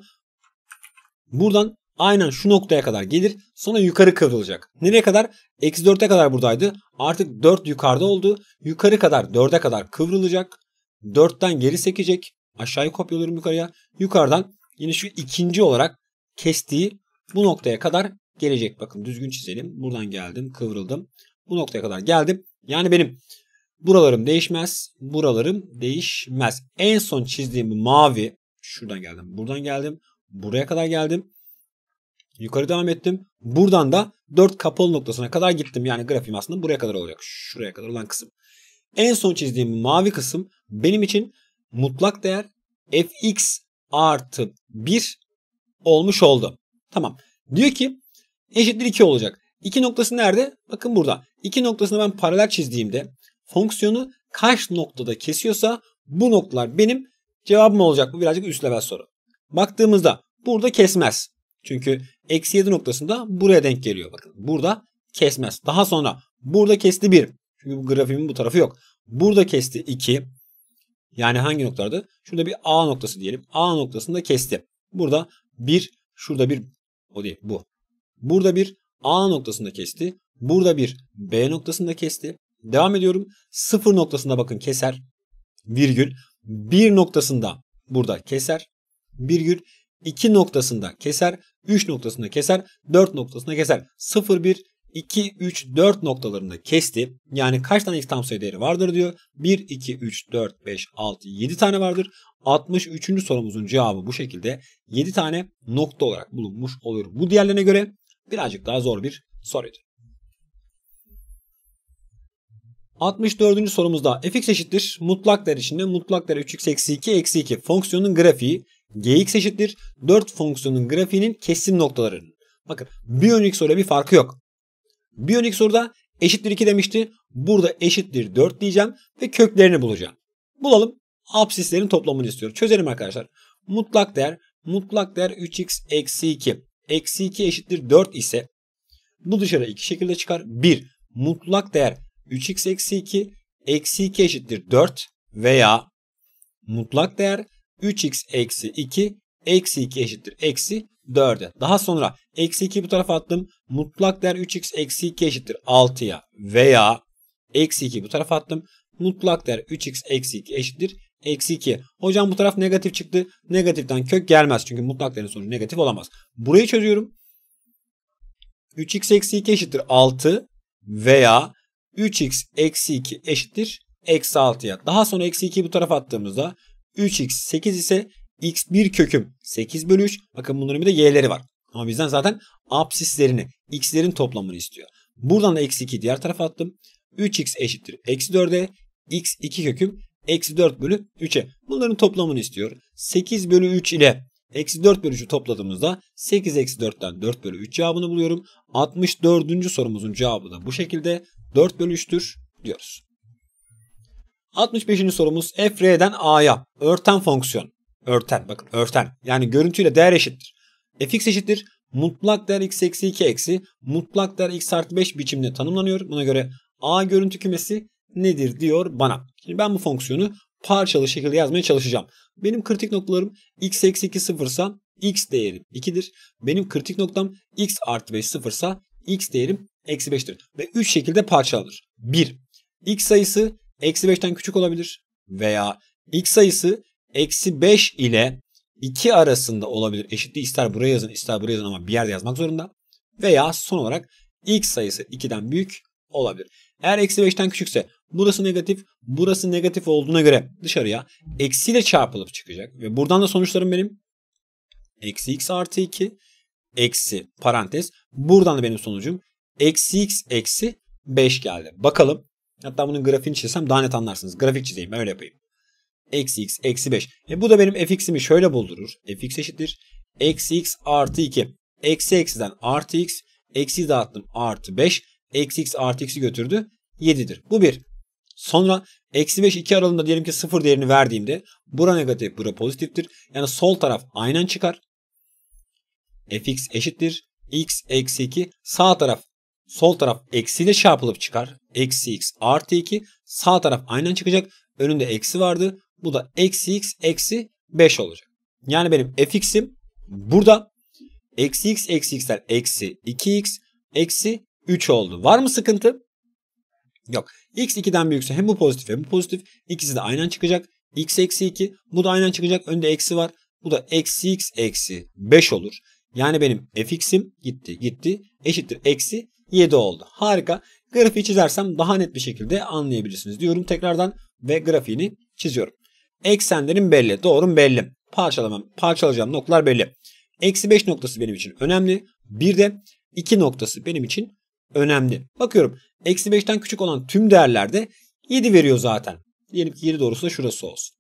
buradan aynen şu noktaya kadar gelir. Sonra yukarı kıvrılacak. Nereye kadar? Eksi dört'e kadar buradaydı. Artık dört yukarıda oldu. Yukarı kadar dört'e kadar kıvrılacak. dört'ten geri sekecek. Aşağıyı kopyalıyorum yukarıya. Yukarıdan yine şu ikinci olarak kestiği bu noktaya kadar gelecek. Bakın düzgün çizelim. Buradan geldim. Kıvrıldım. Bu noktaya kadar geldim. Yani benim buralarım değişmez. Buralarım değişmez. En son çizdiğim mavi. Şuradan geldim. Buradan geldim. Buraya kadar geldim. Yukarı devam ettim. Buradan da dört kapalı noktasına kadar gittim. Yani grafiğim aslında buraya kadar olacak. Şuraya kadar olan kısım. En son çizdiğim mavi kısım benim için mutlak değer fx artı bir olmuş oldu. Tamam. Diyor ki eşittir iki olacak. iki noktası nerede? Bakın burada. iki noktasını ben paralel çizdiğimde fonksiyonu kaç noktada kesiyorsa bu noktalar benim cevabım olacak. Bu birazcık üst level soru. Baktığımızda burada kesmez. Çünkü eksi yedi noktasında buraya denk geliyor. Bakın burada kesmez. Daha sonra burada kesti bir. Çünkü bu grafiğimin bu tarafı yok. Burada kesti iki. Yani hangi noktalarda? Şurada bir A noktası diyelim. A noktasında kesti. Burada bir. Şurada bir. O değil bu. Burada bir. A noktasında kesti. Burada bir. B noktasında kesti. Devam ediyorum. sıfır noktasında bakın keser. Virgül. bir noktasında burada keser. Virgül. iki noktasında keser. üç noktasında keser. dört noktasında keser. sıfır, bir, iki, üç, dört noktalarında kesti. Yani kaç tane x tam sayı değeri vardır diyor. bir, iki, üç, dört, beş, altı, yedi tane vardır. altmış üçüncü sorumuzun cevabı bu şekilde. yedi tane nokta olarak bulunmuş oluyor. Bu diğerlerine göre birazcık daha zor bir soruydu. altmış dördüncü sorumuzda fx eşittir mutlak değer içinde mutlak değer üç x eksi iki eksi iki fonksiyonun grafiği gx eşittir dört fonksiyonun grafiğinin kesim noktalarının. Bakın bir önceki soruyla bir farkı yok. Bir önceki soruda eşittir iki demişti. Burada eşittir dört diyeceğim ve köklerini bulacağım. Bulalım. Absislerin toplamını istiyorum. Çözelim arkadaşlar. Mutlak değer mutlak değer üç x eksi iki. eksi iki eşittir dört ise bu dışarı iki şekilde çıkar. bir. Mutlak değer üç x eksi iki. eksi iki eşittir dört veya mutlak değer üç x eksi iki. eksi iki eşittir eksi dört'e. Daha sonra eksi ikiyi bu tarafa attım. Mutlak değer üç x eksi iki eşittir altı'ya veya eksi ikiyi bu tarafa attım. mutlak değer üç x eksi iki eşittir eksi iki. Hocam bu taraf negatif çıktı. Negatiften kök gelmez. Çünkü mutlak değerin sonucu negatif olamaz. Burayı çözüyorum. üç x eksi iki eşittir altı veya üç x eksi iki eşittir eksi altıya. Daha sonra eksi ikiyi bu tarafa attığımızda üç x sekiz ise x bir köküm sekiz bölü üç. Bakın bunların bir de y'leri var. Ama bizden zaten apsislerini, x'lerin toplamını istiyor. Buradan da eksi ikiyi diğer tarafa attım. üç x eşittir eksi dörde. x iki köküm eksi dört bölü üçe. Bunların toplamını istiyor. sekiz bölü üç ile eksi dört bölü üçü topladığımızda sekiz eksi dörtten dört bölü üç cevabını buluyorum. altmış dördüncü sorumuzun cevabı da bu şekilde dört bölü üçtür diyoruz. altmış beşinci sorumuz f(r)'den a'ya örten fonksiyon. Örten, bakın örten. Yani görüntüyle değer eşittir. Fx eşittir mutlak değer x eksi iki eksi mutlak değer x artı beş biçiminde tanımlanıyor. Buna göre a görüntü kümesi nedir diyor bana. Şimdi ben bu fonksiyonu parçalı şekilde yazmaya çalışacağım. Benim kritik noktalarım x eksi iki sıfırsa x değerim ikidir. Benim kritik noktam x artı beş sıfırsa x değerim eksi beştir. Ve üç şekilde parçalanır. bir. X sayısı eksi beşten küçük olabilir. Veya x sayısı eksi beş ile iki arasında olabilir. Eşitliği ister buraya yazın ister buraya yazın ama bir yerde yazmak zorunda. Veya son olarak x sayısı ikiden büyük olabilir. Eğer eksi beşten küçükse burası negatif, burası negatif olduğuna göre dışarıya eksiyle çarpılıp çıkacak. Ve buradan da sonuçlarım benim. Eksi x artı iki, eksi parantez. Buradan da benim sonucum eksi x eksi beş geldi. Bakalım. Hatta bunun grafiğini çizsem daha net anlarsınız. Grafik çizeyim, öyle yapayım. Eksi x eksi beş. E bu da benim fx'imi şöyle buldurur. Fx eşittir eksi x artı iki. Eksi eksiden artı x. Eksi dağıttım artı beş. Eksi x artı x'i götürdü. yedidir. Bu bir. Sonra eksi beş iki aralığında diyelim ki sıfır değerini verdiğimde bura negatif, bura pozitiftir. Yani sol taraf aynen çıkar. Fx eşittir x eksi iki. Sağ taraf, sol taraf eksiyle çarpılıp çıkar. Eksi x artı iki. Sağ taraf aynen çıkacak. Önünde eksi vardı. Bu da eksi x eksi beş olacak. Yani benim fx'im burada eksi x eksi x'ler eksi iki x eksi üç oldu. Var mı sıkıntı? Yok. X ikiden büyükse hem bu pozitif hem bu pozitif. İkisi de aynen çıkacak. X eksi iki. Bu da aynen çıkacak. Önde eksi var. Bu da eksi x eksi beş olur. Yani benim fx'im gitti gitti. Eşittir eksi yedi oldu. Harika. Grafiği çizersem daha net bir şekilde anlayabilirsiniz diyorum tekrardan. Ve grafiğini çiziyorum. Eksenlerim belli. Doğrum belli. Parçalamam, parçalayacağım noktalar belli. Eksi beş noktası benim için önemli. Bir de iki noktası benim için önemli. Bakıyorum. Eksi beşten küçük olan tüm değerlerde yedi veriyor zaten. Diyelim ki yedi doğrusu da şurası olsun.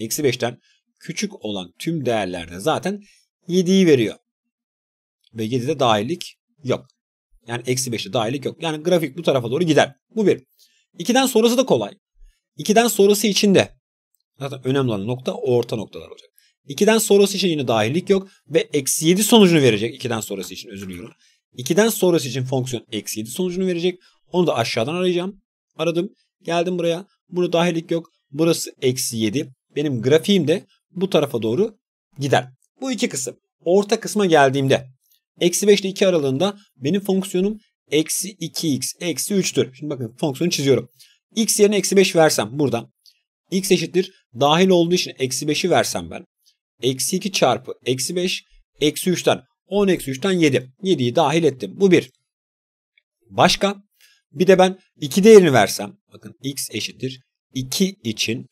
Eksi beşten küçük olan tüm değerlerde zaten yediyi veriyor. Ve yedide dahillik yok. Yani eksi beşte dahillik yok. Yani grafik bu tarafa doğru gider. Bu bir. ikiden sonrası da kolay. ikiden sonrası için de zaten önemli olan nokta orta noktalar olacak. ikiden sonrası için yine dahillik yok. Ve eksi yedi sonucunu verecek. ikiden sonrası için özür diliyorum. ikiden sonrası için fonksiyon eksi yedi sonucunu verecek. Onu da aşağıdan arayacağım. Aradım. Geldim buraya. Burada dahillik yok. Burası eksi yedi. Benim grafiğim de bu tarafa doğru gider. Bu iki kısım. Orta kısma geldiğimde eksi beş ile iki aralığında benim fonksiyonum eksi iki x eksi üçtür. Şimdi bakın fonksiyonu çiziyorum. X yerine eksi beş versem buradan. X eşittir. Dahil olduğu için eksi beşi versem ben. Eksi iki çarpı eksi beş eksi üçten. on eksi üçten yedi. yediyi dahil ettim. Bu bir. Başka? Bir de ben iki değerini versem. Bakın x eşittir iki için.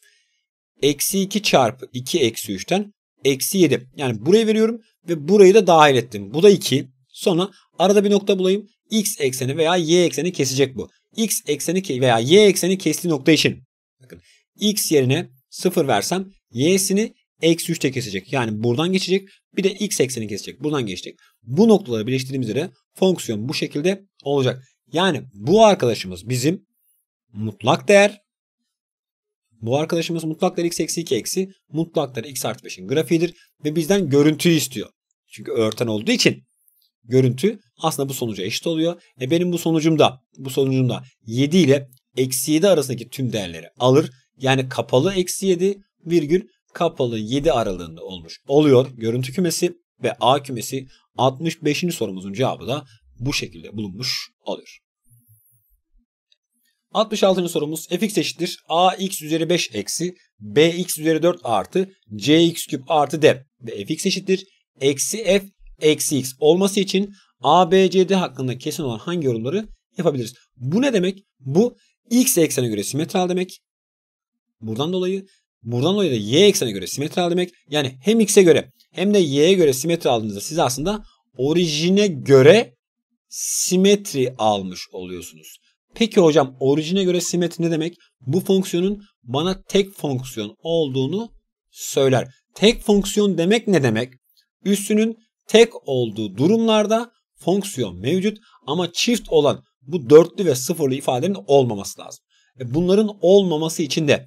Eksi iki çarpı iki eksi üçten. Eksi yedi. Yani burayı veriyorum. Ve burayı da dahil ettim. Bu da iki. Sonra arada bir nokta bulayım. X ekseni veya y ekseni kesecek bu. X ekseni veya y ekseni kestiği nokta için. Bakın x yerine sıfır versem. Y'sini eksi üçte kesecek. Yani buradan geçecek. Bir de x ekseni kesecek. Buradan geçecek. Bu noktaları birleştirdiğimizde de fonksiyon bu şekilde olacak. Yani bu arkadaşımız bizim mutlak değer. Bu arkadaşımız mutlak değer x eksi iki eksi mutlak değer x artı beşin grafiğidir. Ve bizden görüntüyü istiyor. Çünkü örten olduğu için görüntü aslında bu sonuca eşit oluyor. E benim bu sonucumda bu sonucumda yedi ile eksi yedi arasındaki tüm değerleri alır. Yani kapalı eksi yedi virgül kapalı yedi aralığında olmuş oluyor görüntü kümesi ve A kümesi. altmış beşinci sorumuzun cevabı da bu şekilde bulunmuş oluyor. altmış altıncı sorumuz fx eşittir ax üzeri beş eksi bx üzeri dört artı cx küp artı der ve fx eşittir eksi f eksi x olması için A B C D hakkında kesin olan hangi yorumları yapabiliriz? Bu ne demek? Bu x eksene göre simetral demek. Buradan dolayı buradan dolayı da y eksene göre simetral demek. Yani hem x'e göre hem de y'ye göre simetri aldığınızda siz aslında orijine göre simetri almış oluyorsunuz. Peki hocam orijine göre simetri ne demek? Bu fonksiyonun bana tek fonksiyon olduğunu söyler. Tek fonksiyon demek ne demek? Üssünün tek olduğu durumlarda fonksiyon mevcut ama çift olan bu dörtlü ve sıfırlı ifadenin olmaması lazım. Bunların olmaması için de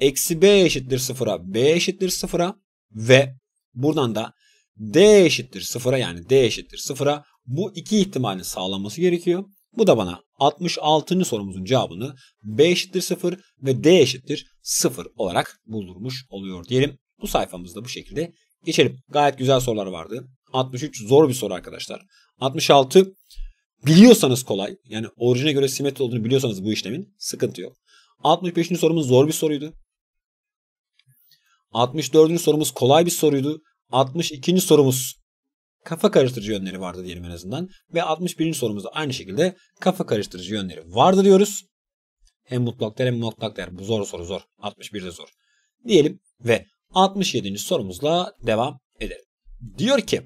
eksi b eşittir sıfıra, b eşittir sıfıra ve buradan da d eşittir sıfıra yani d eşittir sıfıra bu iki ihtimalini sağlanması gerekiyor. Bu da bana altmış altıncı sorumuzun cevabını b eşittir sıfır ve d eşittir sıfır olarak buldurmuş oluyor diyelim. Bu sayfamızda bu şekilde geçelim. Gayet güzel sorular vardı. altmış üç zor bir soru arkadaşlar. altmış altı biliyorsanız kolay. Yani orijine göre simetri olduğunu biliyorsanız bu işlemin sıkıntı yok. altmış beşinci sorumuz zor bir soruydu. altmış dördüncü sorumuz kolay bir soruydu. altmış ikinci sorumuz kafa karıştırıcı yönleri vardı diyelim en azından. Ve altmış birinci sorumuzda aynı şekilde kafa karıştırıcı yönleri vardı diyoruz. Hem mutlak değer hem mutlak değer. Bu zor soru zor. altmış bir de zor. Diyelim ve altmış yedinci sorumuzla devam edelim. Diyor ki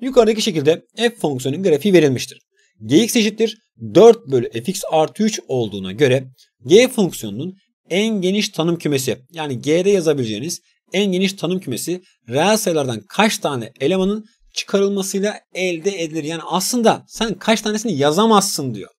yukarıdaki şekilde f fonksiyonunun grafiği verilmiştir. Gx eşittir dört bölü fx artı üç olduğuna göre g fonksiyonunun en geniş tanım kümesi yani g'de yazabileceğiniz en geniş tanım kümesi reel sayılardan kaç tane elemanın çıkarılmasıyla elde edilir? Yani aslında sen kaç tanesini yazamazsın diyor.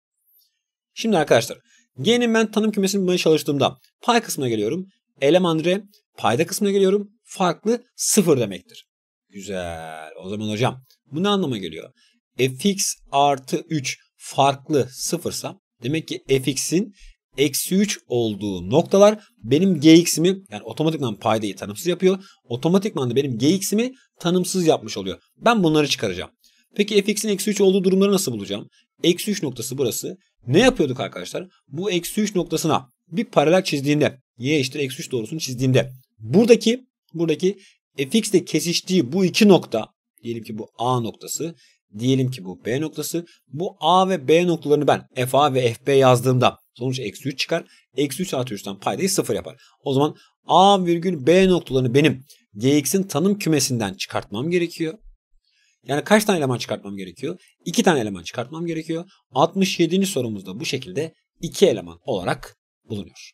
Şimdi arkadaşlar g'nin ben tanım kümesini bulmaya çalıştığımda pay kısmına geliyorum. Eleman r payda kısmına geliyorum. Farklı sıfır demektir. Güzel. O zaman hocam bu ne anlama geliyor? Fx artı üç farklı sıfırsa demek ki fx'in eksi üç olduğu noktalar benim gx'imi yani otomatikman paydayı tanımsız yapıyor. Otomatikman da benim gx'imi tanımsız yapmış oluyor. Ben bunları çıkaracağım. Peki fx'in eksi üç olduğu durumları nasıl bulacağım? Eksi üç noktası burası. Ne yapıyorduk arkadaşlar? Bu eksi üç noktasına bir paralel çizdiğinde y eşittir eksi üç doğrusunu çizdiğimde buradaki buradaki fx'de kesiştiği bu iki nokta diyelim ki bu a noktası diyelim ki bu b noktası bu a ve b noktalarını ben fa ve fb yazdığımda sonuç eksi üç çıkar. Eksi üç artı üçten paydayı sıfır yapar. O zaman a virgül b noktalarını benim gx'in tanım kümesinden çıkartmam gerekiyor. Yani kaç tane eleman çıkartmam gerekiyor? iki tane eleman çıkartmam gerekiyor. altmış yedinci sorumuzda bu şekilde iki eleman olarak bulunuyor.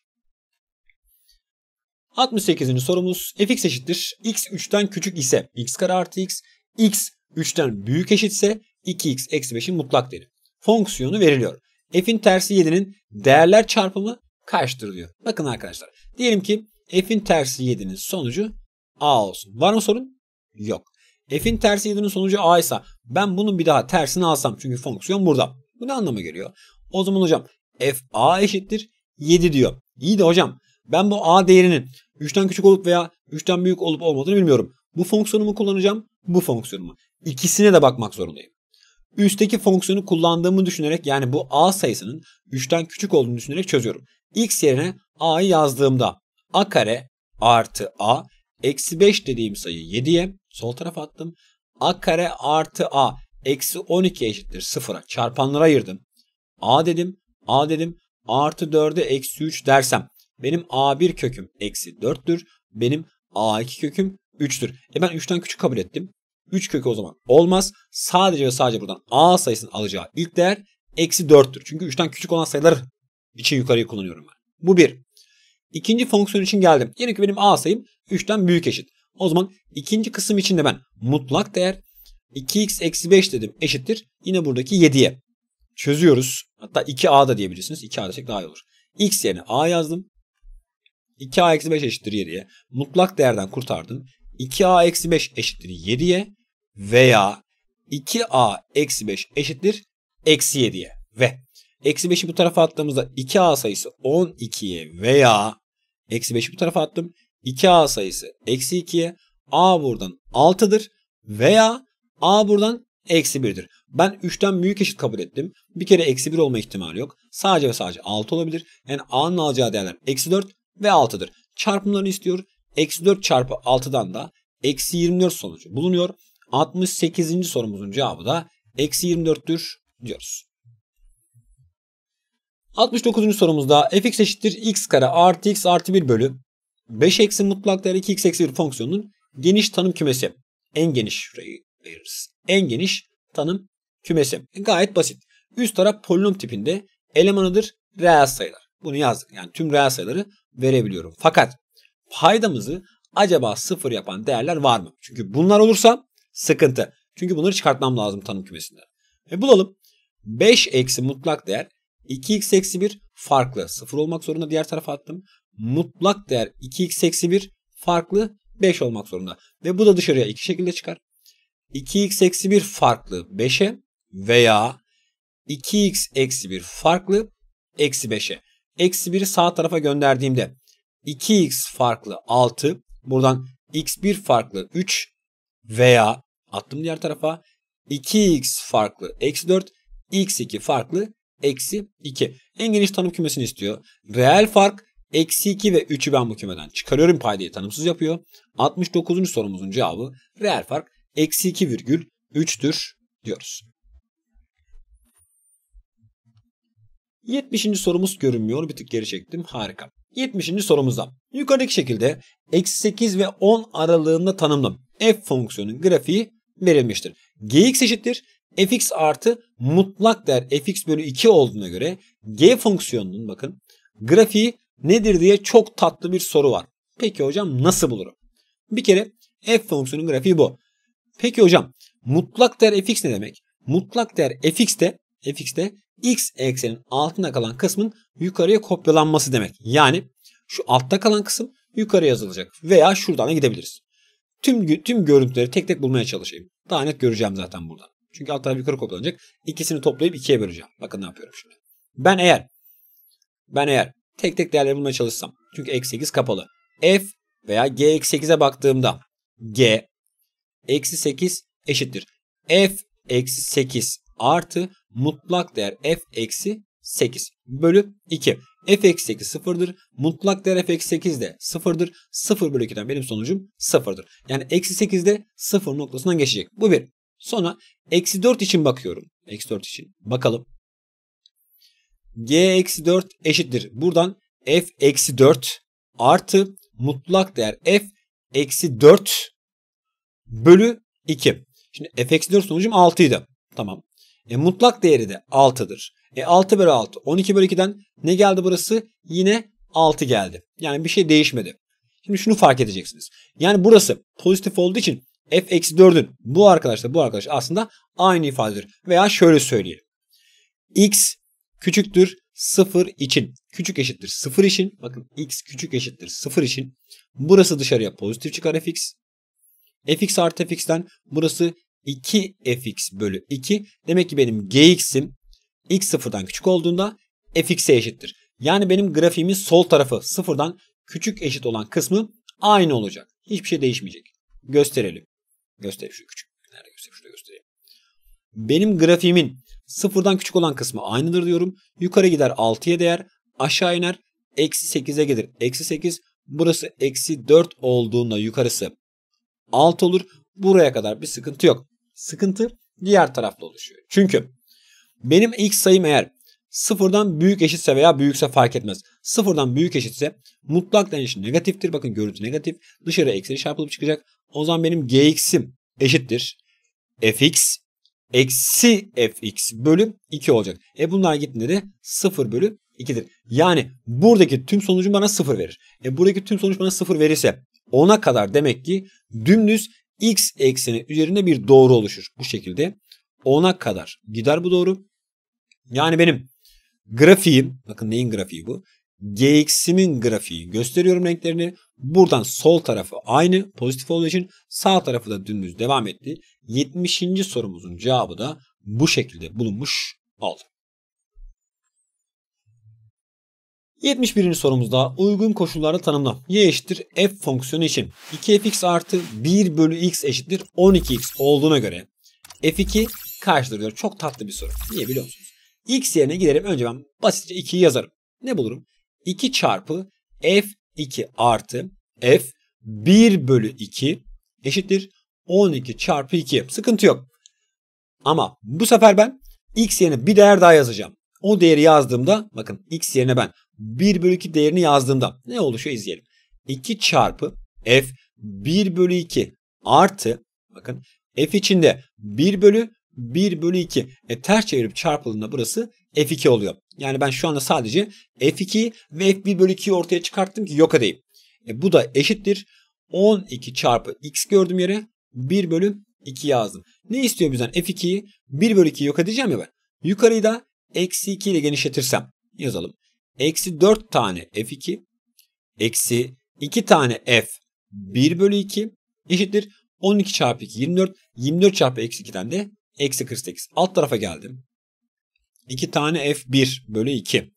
altmış sekizinci sorumuz fx eşittir x üçten küçük ise x kare artı x, x üçten büyük eşitse iki x eksi beşin mutlak değeri. Fonksiyonu veriliyor. F'in tersi yedinin değerler çarpımı kaçtır diyor. Bakın arkadaşlar diyelim ki f'in tersi yedinin sonucu a olsun. Var mı sorun? Yok. F'in tersi yedinin sonucu a ise ben bunun bir daha tersini alsam çünkü fonksiyon burada. Bu ne anlama geliyor? O zaman hocam f a eşittir yedi diyor. İyi de hocam ben bu a değerinin üçten küçük olup veya üçten büyük olup olmadığını bilmiyorum. Bu fonksiyonumu kullanacağım, bu fonksiyonumu. İkisine de bakmak zorundayım. Üstteki fonksiyonu kullandığımı düşünerek yani bu a sayısının üçten küçük olduğunu düşünerek çözüyorum. X yerine a'yı yazdığımda a kare artı a eksi beş dediğim sayı yediye sol tarafa attım. A kare artı a eksi on iki eşittir sıfıra çarpanlara ayırdım. A dedim, a dedim artı dörde eksi üç dersem benim a bir köküm eksi dörttür. Benim a iki köküm üçtür. E ben üçten küçük kabul ettim. üç kökü o zaman olmaz. Sadece ve sadece buradan a sayısının alacağı ilk değer eksi dörttür. Çünkü üçten küçük olan sayılar için yukarıyı kullanıyorum ben. Bu bir. İkinci fonksiyon için geldim. Diyelim ki benim a sayım üçten büyük eşit. O zaman ikinci kısım için de ben mutlak değer iki x eksi beş dedim eşittir. Yine buradaki yediye çözüyoruz. Hatta iki a da diyebilirsiniz. iki a desek daha iyi olur. X yerine a yazdım. iki a eksi beş eşittir yediye. Mutlak değerden kurtardım. iki a eksi beş eşittir yediye veya iki a eksi beş eşittir eksi yediye ve eksi beşi bu tarafa attığımızda iki a sayısı on ikiye veya eksi beşi bu tarafa attım. iki a sayısı eksi ikiye a buradan altıdır veya a buradan eksi bir'dir. Ben üçten büyük eşit kabul ettim. Bir kere eksi bir olma ihtimali yok. Sadece ve sadece altı olabilir. Yani A'nın alacağı değerler eksi dört ve altı'dır. Çarpımlarını istiyor. Eksi dört çarpı altı'dan da eksi yirmi dört sonucu bulunuyor. altmış sekizinci sorumuzun cevabı da eksi yirmi dört'tür diyoruz. altmış dokuzuncu sorumuzda fx eşittir x kare artı x artı bir bölü beş eksi mutlak değer iki x eksi bir fonksiyonunun geniş tanım kümesi. En geniş veririz. En geniş tanım kümesi. Gayet basit. Üst taraf polinom tipinde, elemanıdır reel sayılar. Bunu yazdık. Yani tüm reel sayıları verebiliyorum. Fakat paydamızı acaba sıfır yapan değerler var mı? Çünkü bunlar olursa sıkıntı. Çünkü bunları çıkartmam lazım tanım kümesinden. E bulalım. beş eksi mutlak değer iki x eksi bir farklı. sıfır olmak zorunda, diğer tarafa attım. Mutlak değer iki x eksi bir farklı beş olmak zorunda. Ve bu da dışarıya iki şekilde çıkar. iki x eksi bir farklı beş'e veya iki x eksi bir farklı eksi beş'e. Eksi bir'i sağ tarafa gönderdiğimde iki x farklı altı. Buradan x bir farklı üç veya attım diğer tarafa iki x farklı eksi dört. x iki farklı eksi iki. En geniş tanım kümesini istiyor. Reel fark eksi iki ve üç'ü ben bu kümeden çıkarıyorum. Paydayı tanımsız yapıyor. altmış dokuzuncu sorumuzun cevabı reel fark eksi iki virgül üç'tür diyoruz. yetmişinci sorumuz görünmüyor. Bir tık geri çektim. Harika. yetmişinci sorumuzda yukarıdaki şekilde eksi sekiz ve on aralığında tanımlı f fonksiyonunun grafiği verilmiştir. Gx eşittir fx artı mutlak değer fx bölü iki olduğuna göre g fonksiyonunun bakın grafiği nedir diye çok tatlı bir soru var. Peki hocam nasıl bulurum? Bir kere f fonksiyonunun grafiği bu. Peki hocam mutlak değer fx ne demek? Mutlak değer fx de fx de x eksenin altında kalan kısmın yukarıya kopyalanması demek. Yani şu altta kalan kısım yukarıya yazılacak veya şuradan da gidebiliriz. Tüm tüm görüntüleri tek tek bulmaya çalışayım. Daha net göreceğim zaten burada. Çünkü alt taraf yukarı kopyalanacak. İkisini toplayıp ikiye böleceğim. Bakın ne yapıyorum şimdi. Ben eğer ben eğer tek tek değerleri bulmaya çalışsam. Çünkü eksi sekiz kapalı. F veya g eksi sekiz'e baktığımda g eksi sekiz eşittir f eksi sekiz artı mutlak değer f eksi sekiz bölü iki. F eksi sekiz sıfır'dır. Mutlak değer f eksi sekiz de sıfır'dır. sıfır bölü iki'den benim sonucum sıfır'dır. Yani eksi sekiz de sıfır noktasından geçecek. Bu bir. Sonra eksi dört için bakıyorum. Eksi dört için. Bakalım. G eksi dört eşittir. Buradan f eksi dört artı mutlak değer f eksi dört bölü iki. Şimdi f eksi dört sonucum altı idi. Tamam. E, mutlak değeri de altı'dır. E, altı bölü altı. on iki bölü iki'den ne geldi burası? Yine altı geldi. Yani bir şey değişmedi. Şimdi şunu fark edeceksiniz. Yani burası pozitif olduğu için f eksi dört'ün bu arkadaşla bu arkadaş aslında aynı ifadedir. Veya şöyle söyleyelim. X küçüktür sıfır için. Küçük eşittir sıfır için. Bakın x küçük eşittir sıfır için. Burası dışarıya pozitif çıkar fx. Fx artı fx'ten burası iki fx bölü iki. Demek ki benim gx'im x sıfır'dan küçük olduğunda fx'e eşittir. Yani benim grafiğimin sol tarafı sıfır'dan küçük eşit olan kısmı aynı olacak. Hiçbir şey değişmeyecek. Gösterelim. Göstereyim şu küçük. Nerede göstereyim? Şurada göstereyim. Benim grafiğimin sıfır'dan küçük olan kısmı aynıdır diyorum. Yukarı gider altı'ya değer. Aşağı iner. Eksi sekiz'e gelir. Eksi sekiz. Burası eksi dört olduğunda yukarısı altı olur. Buraya kadar bir sıkıntı yok. Sıkıntı diğer tarafta oluşuyor. Çünkü benim x sayım eğer sıfır'dan büyük eşitse veya büyükse fark etmez. sıfır'dan büyük eşitse mutlak değer negatiftir. Bakın görüntü negatif. Dışarı eksiyle çarpılıp çıkacak. O zaman benim gx'im eşittir fx eksi fx bölü iki olacak. E bunlar gittiğinde de sıfır bölü iki'dir. Yani buradaki tüm sonucu bana sıfır verir. E buradaki tüm sonuç bana sıfır verirse ona kadar demek ki dümdüz x ekseni üzerinde bir doğru oluşur. Bu şekilde ona kadar gider bu doğru. Yani benim grafiğim, bakın neyin grafiği bu? Gx'imin grafiği. Gösteriyorum renklerini. Buradan sol tarafı aynı pozitif olduğu için sağ tarafı da dümdüz devam etti. yetmişinci sorumuzun cevabı da bu şekilde bulunmuş oldu. yetmiş birinci sorumuzda uygun koşullarda tanımla y eşittir f fonksiyonu için iki fx artı bir bölü x eşittir on iki x olduğuna göre F iki karşıdır diyor. Çok tatlı bir soru. Niye biliyor musunuz? X yerine giderim. Önce ben basitçe ikiyi yazarım. Ne bulurum? iki çarpı F iki artı F bir bölü iki eşittir on iki çarpı iki. Sıkıntı yok. Ama bu sefer ben X yerine bir değer daha yazacağım. O değeri yazdığımda, bakın X yerine ben bir bölü iki değerini yazdığımda ne oluşuyor izleyelim. iki çarpı F bir bölü iki artı, bakın F içinde bir bölü bir bölü iki. E, ters çevirip çarpıldığında burası F iki oluyor. Yani ben şu anda sadece F ikiyi ve F bir bölü ikiyi ortaya çıkarttım ki yok edeyim. E, bu da eşittir on iki çarpı X gördüğüm yere bir bölü iki yazdım. Ne istiyor bizden? F ikiyi bir bölü ikiyi yok edeceğim ya ben. Yukarıyı da eksi iki ile genişletirsem yazalım. Eksi dört tane F iki eksi iki tane F bir bölü iki eşittir on iki çarpı iki yirmi dört. yirmi dört çarpı eksi ikiden de eksi kırk sekiz. Alt tarafa geldim. iki tane F bir bölü iki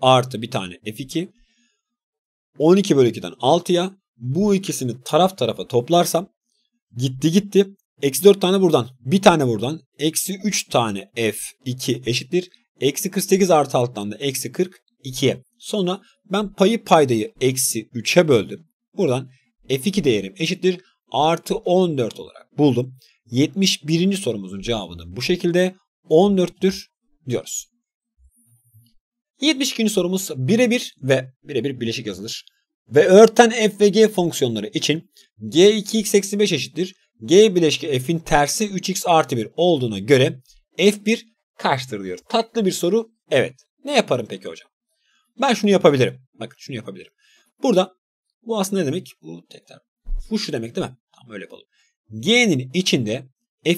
artı bir tane F iki. on iki bölü ikiden altıya bu ikisini taraf tarafa toplarsam gitti gitti. Eksi dört tane buradan. bir tane buradan. Eksi üç tane F iki eşittir. Eksi kırk sekiz artı alttan da eksi kırk ikiye. Sonra ben payı paydayı eksi üçe böldüm. Buradan F iki değerim eşittir artı on dört olarak buldum. yetmiş birinci sorumuzun cevabı da bu şekilde on dörttür diyoruz. yetmiş ikinci sorumuz birebir ve birebir bileşik yazılır. Ve örten f ve g fonksiyonları için g iki x eksi beş eşittir g bileşke f'in tersi üç x artı bir olduğuna göre f bir kaçtır diyor. Tatlı bir soru. Evet. Ne yaparım peki hocam? Ben şunu yapabilirim. Bakın şunu yapabilirim. Burada bu aslında ne demek? Bu tekrar. Bu şu demek değil mi? Tamam öyle yapalım. G'nin içinde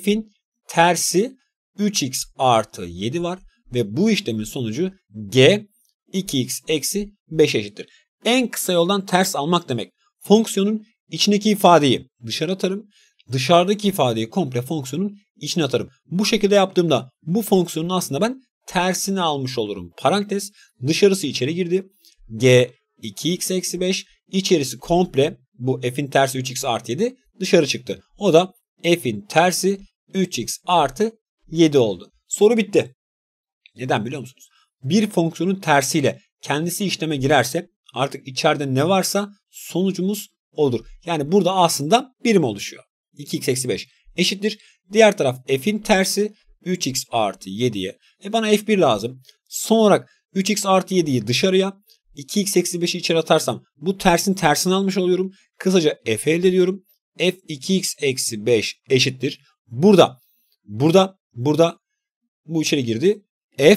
f'in tersi üç x artı yedi var ve bu işlemin sonucu g iki x eksi beş eşittir. En kısa yoldan ters almak demek. Fonksiyonun içindeki ifadeyi dışarı atarım. Dışarıdaki ifadeyi komple fonksiyonun içine atarım. Bu şekilde yaptığımda bu fonksiyonun aslında ben tersini almış olurum. Parantez dışarısı içeri girdi. G iki x eksi beş içerisi komple bu f'in tersi üç x artı yedi dışarı çıktı. O da f'in tersi üç x artı yedi oldu. Soru bitti. Neden biliyor musunuz? Bir fonksiyonun tersiyle kendisi işleme girerse artık içeride ne varsa sonucumuz odur. Yani burada aslında birim oluşuyor. iki x eksi beş eşittir. Diğer taraf f'in tersi üç x artı yediye. E bana f bir lazım. Son olarak üç x artı yediyi dışarıya, iki x eksi beşi içeri atarsam bu tersin tersini almış oluyorum. Kısaca f elde ediyorum. F iki x eksi beş eşittir. Burada, burada, burada bu içeri girdi. F,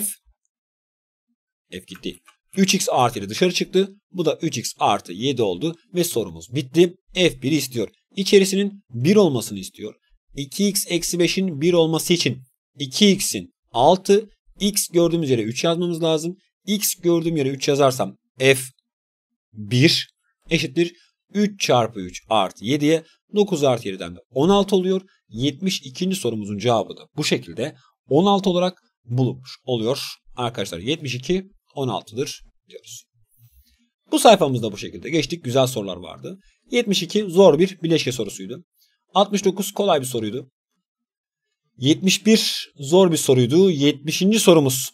f gitti. üç x artı ile dışarı çıktı. Bu da üç x artı yedi oldu ve sorumuz bitti. f biri istiyor. İçerisinin bir olmasını istiyor. iki x eksi beşin bir olması için iki x'in altı, x gördüğümüz yere üç yazmamız lazım. X gördüğüm yere üç yazarsam f bir eşittir üç çarpı üç artı yediye. dokuz artı yediden de on altı oluyor. yetmiş ikinci sorumuzun cevabı da bu şekilde on altı olarak bulunmuş oluyor. Arkadaşlar yetmiş iki on altıdır diyoruz. Bu sayfamızda bu şekilde geçtik. Güzel sorular vardı. yetmiş iki zor bir bileşke sorusuydu. altmış dokuz kolay bir soruydu. yetmiş bir zor bir soruydu. yetmişinci sorumuz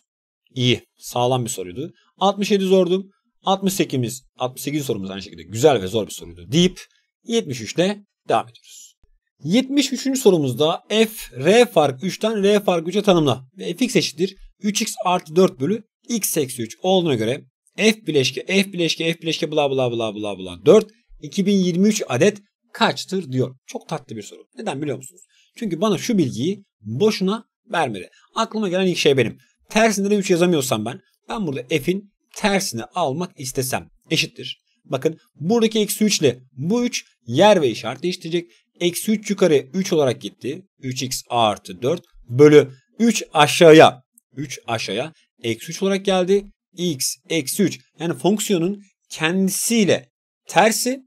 iyi, sağlam bir soruydu. altmış yedi zordu. altmış sekiz, altmış sekiz sorumuz aynı şekilde güzel ve zor bir soruydu deyip yetmiş üçte devam ediyoruz. yetmiş üçüncü sorumuzda f, r fark üçten r fark üçe tanımla ve fx eşittir üç x artı dört bölü x eksi üç olduğuna göre f bileşke f bileşke f bileşke bla bla bla bla bla dört iki bin yirmi üç adet kaçtır diyor. Çok tatlı bir soru. Neden biliyor musunuz? Çünkü bana şu bilgiyi boşuna vermedi. Aklıma gelen ilk şey benim. Tersinde de üç yazamıyorsam ben ben burada f'in tersini almak istesem eşittir. Bakın buradaki eksi üç ile bu üç yer ve işaret değiştirecek. Eksi üç yukarı üç olarak gitti. üç x artı dört bölü üç aşağıya. üç aşağıya eksi üç olarak geldi. X eksi üç. Yani fonksiyonun kendisiyle tersi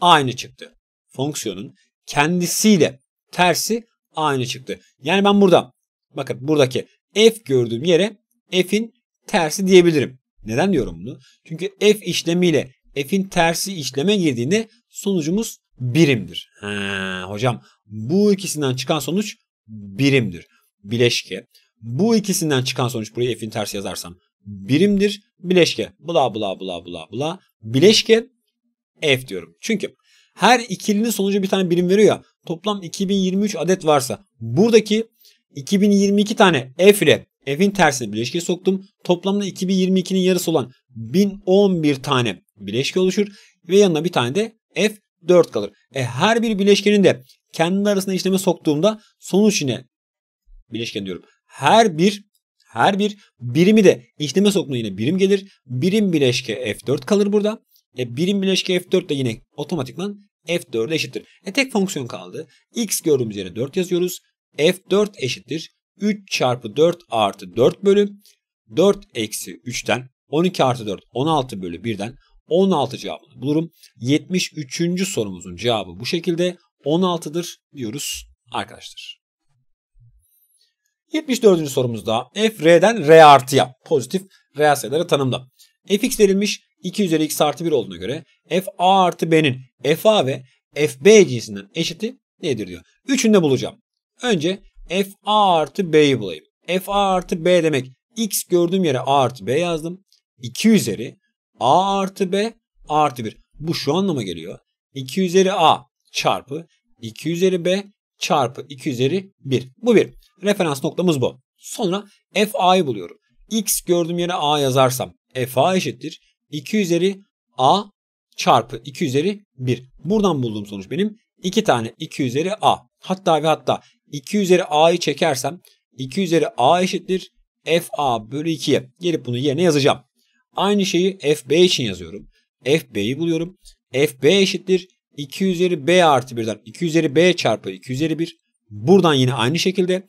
aynı çıktı. Fonksiyonun kendisiyle tersi aynı çıktı. Yani ben burada bakın buradaki f gördüğüm yere f'in tersi diyebilirim. Neden diyorum bunu? Çünkü f işlemiyle f'in tersi işleme girdiğinde sonucumuz birimdir. Ha, hocam bu ikisinden çıkan sonuç birimdir. Bileşke. Bu ikisinden çıkan sonuç, burayı f'in tersi yazarsam birimdir. Bileşke. Bla bla bla bla bla. Bileşke f diyorum. Çünkü her ikilinin sonucu bir tane birim veriyor ya. Toplam iki bin yirmi üç adet varsa buradaki iki bin yirmi iki tane f ile f'in tersine bileşke soktum. Toplamda iki bin yirmi ikinin yarısı olan bin on bir tane bileşke oluşur. Ve yanına bir tane de f dört kalır. E her bir bileşkenin de kendi arasında işleme soktuğumda sonuç yine bileşken diyorum. Her bir her bir birimi de işleme soktuğumda yine birim gelir. Birim bileşke f dört kalır burada. E birim bileşke f dört de yine otomatikman f dört'e eşittir. E tek fonksiyon kaldı. X gördüğümüz yere dört yazıyoruz. f dört eşittir üç çarpı dört artı dört bölü dört eksi üç'ten on iki artı dört on altı bölü bir'den on altı cevabını bulurum. yetmiş üçüncü sorumuzun cevabı bu şekilde on altı'dır diyoruz arkadaşlar. yetmiş dördüncü sorumuzda f r'den r artıya pozitif reel sayıları tanımla. fx verilmiş iki üzeri x artı bir olduğuna göre f a artı b'nin f a ve f b cinsinden eşiti nedir diyor. Üçünü de bulacağım. Önce f a artı b'yi bulayım. f a artı b demek x gördüğüm yere a artı b yazdım. iki üzeri a artı b artı bir. Bu şu anlama geliyor. iki üzeri a çarpı iki üzeri b çarpı iki üzeri bir. Bu bir. Referans noktamız bu. Sonra f a'yı buluyorum. X gördüğüm yere a yazarsam f a eşittir iki üzeri a çarpı iki üzeri bir. Buradan bulduğum sonuç benim iki tane iki üzeri a. Hatta ve hatta iki üzeri a'yı çekersem iki üzeri a eşittir f a bölü iki'ye. Gelip bunu yerine yazacağım. Aynı şeyi f b için yazıyorum. f b'yi buluyorum. f b eşittir iki üzeri b artı bir'den iki üzeri b çarpı iki üzeri bir. Buradan yine aynı şekilde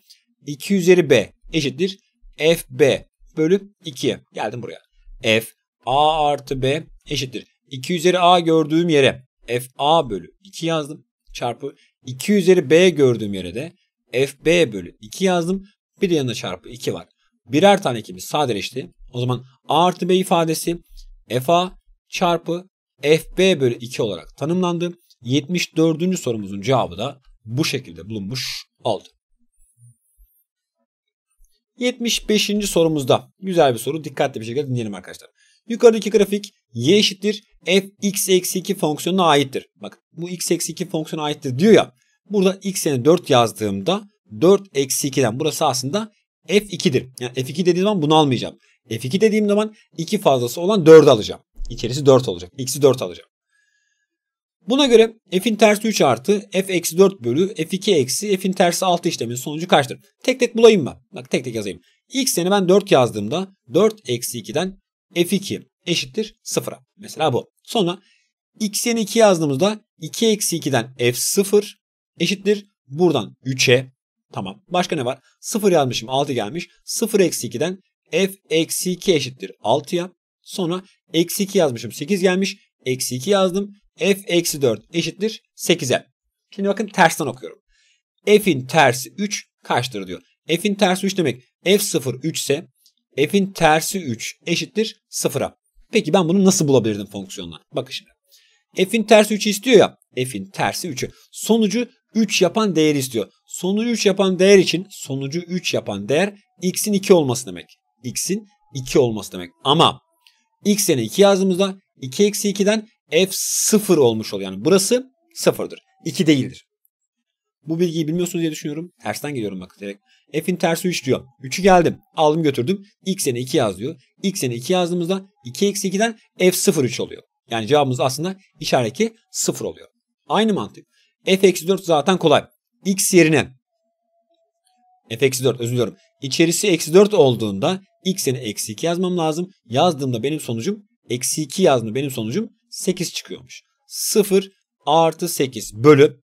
iki üzeri b eşittir f b bölü iki'ye. Geldim buraya. f a artı b eşittir iki üzeri a gördüğüm yere f a bölü iki yazdım. Çarpı iki üzeri b gördüğüm yere de f b bölü iki yazdım. Bir de yanına çarpı iki var. Birer tane ikimiz sadeleşti. O zaman a artı b ifadesi f a çarpı f b bölü iki olarak tanımlandı. yetmiş dördüncü sorumuzun cevabı da bu şekilde bulunmuş oldu. yetmiş beşinci sorumuzda güzel bir soru. Dikkatli bir şekilde dinleyelim arkadaşlar. Yukarıdaki grafik y eşittir fx eksi iki fonksiyonuna aittir. Bak bu x eksi iki fonksiyona aittir diyor ya. Burada x'e dört yazdığımda dört eksi iki'den burası aslında f iki'dir. Yani f iki dediğim zaman bunu almayacağım. f iki dediğim zaman iki fazlası olan dört'ü alacağım. İçerisi dört olacak. X'i dört alacağım. Buna göre f'in tersi üç artı f eksi dört bölü f iki eksi f'in tersi altı işleminin sonucu kaçtır? Tek tek bulayım ben. Bak tek tek yazayım. X yerine ben dört yazdığımda dört eksi iki'den f iki eşittir sıfır'a. Mesela bu. Sonra x yerine iki yazdığımızda iki eksi iki'den f sıfır eşittir. Buradan üç'e. Tamam. Başka ne var? sıfır yazmışım. altı gelmiş. sıfır eksi iki'den f eksi iki eşittir altı'ya. Sonra eksi iki yazmışım. sekiz gelmiş. Eksi iki yazdım. F eksi dört eşittir sekiz'e. Şimdi bakın tersten okuyorum. F'in tersi üç kaçtır diyor. F'in tersi üç demek f sıfır üç ise f'in tersi üç eşittir sıfır'a. Peki ben bunu nasıl bulabilirdim fonksiyonla? Bakın şimdi. F'in tersi üç'ü istiyor ya. F'in tersi üç'ü. Sonucu üç yapan değeri istiyor. Sonucu üç yapan değer için sonucu üç yapan değer x'in iki olması demek. X'in iki olması demek. Ama x yerine iki yazdığımızda iki eksi iki'den f sıfır olmuş oluyor. Yani burası sıfır'dır. iki değildir. Bu bilgiyi bilmiyorsunuz diye düşünüyorum. Tersten geliyorum bak direkt. F'in tersi üç diyor. üç'ü geldim. Aldım götürdüm. X yerine iki yaz diyor. X yerine iki yazdığımızda iki eksi iki'den f sıfır üç oluyor. Yani cevabımız aslında işareti sıfır oluyor. Aynı mantık. F eksi dört zaten kolay. X yerine f eksi dört özür diliyorum. İçerisi eksi dört olduğunda x yerine eksi iki yazmam lazım. Yazdığımda benim sonucum eksi iki yazdığımda benim sonucum sekiz çıkıyormuş. sıfır artı sekiz bölü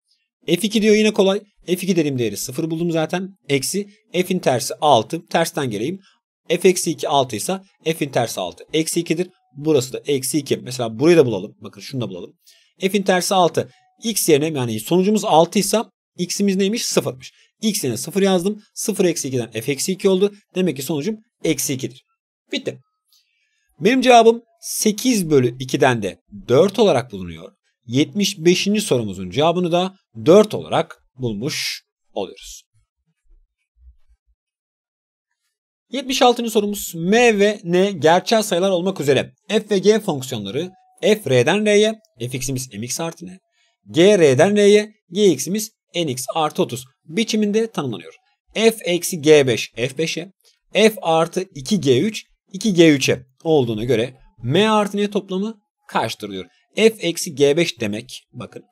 f iki diyor yine kolay. f iki dediğim değeri sıfır buldum zaten. Eksi f'in tersi altı. Tersten geleyim. F eksi iki altı ise f'in tersi altı. Eksi iki'dir. Burası da eksi iki. Mesela burayı da bulalım. Bakın şunu da bulalım. F'in tersi altı. X yerine yani sonucumuz altı ise x'imiz neymiş? sıfır'mış. X yerine sıfır yazdım. sıfır eksi iki'den f eksi iki oldu. Demek ki sonucum eksi iki'dir. Bitti. Benim cevabım sekiz bölü iki'den de dört olarak bulunuyor. yetmiş beşinci sorumuzun cevabını da dört olarak bulmuş oluyoruz. yetmiş altıncı sorumuz m ve n gerçel sayılar olmak üzere f ve g fonksiyonları f r'den r'ye fx'imiz mx artı n, g r'den r'ye gx'imiz nx artı otuz biçiminde tanımlanıyor. f eksi g beş f beşe, f artı iki g üç iki g üçe olduğuna göre m artı n toplamı kaçtır diyor. f eksi g beş demek, bakın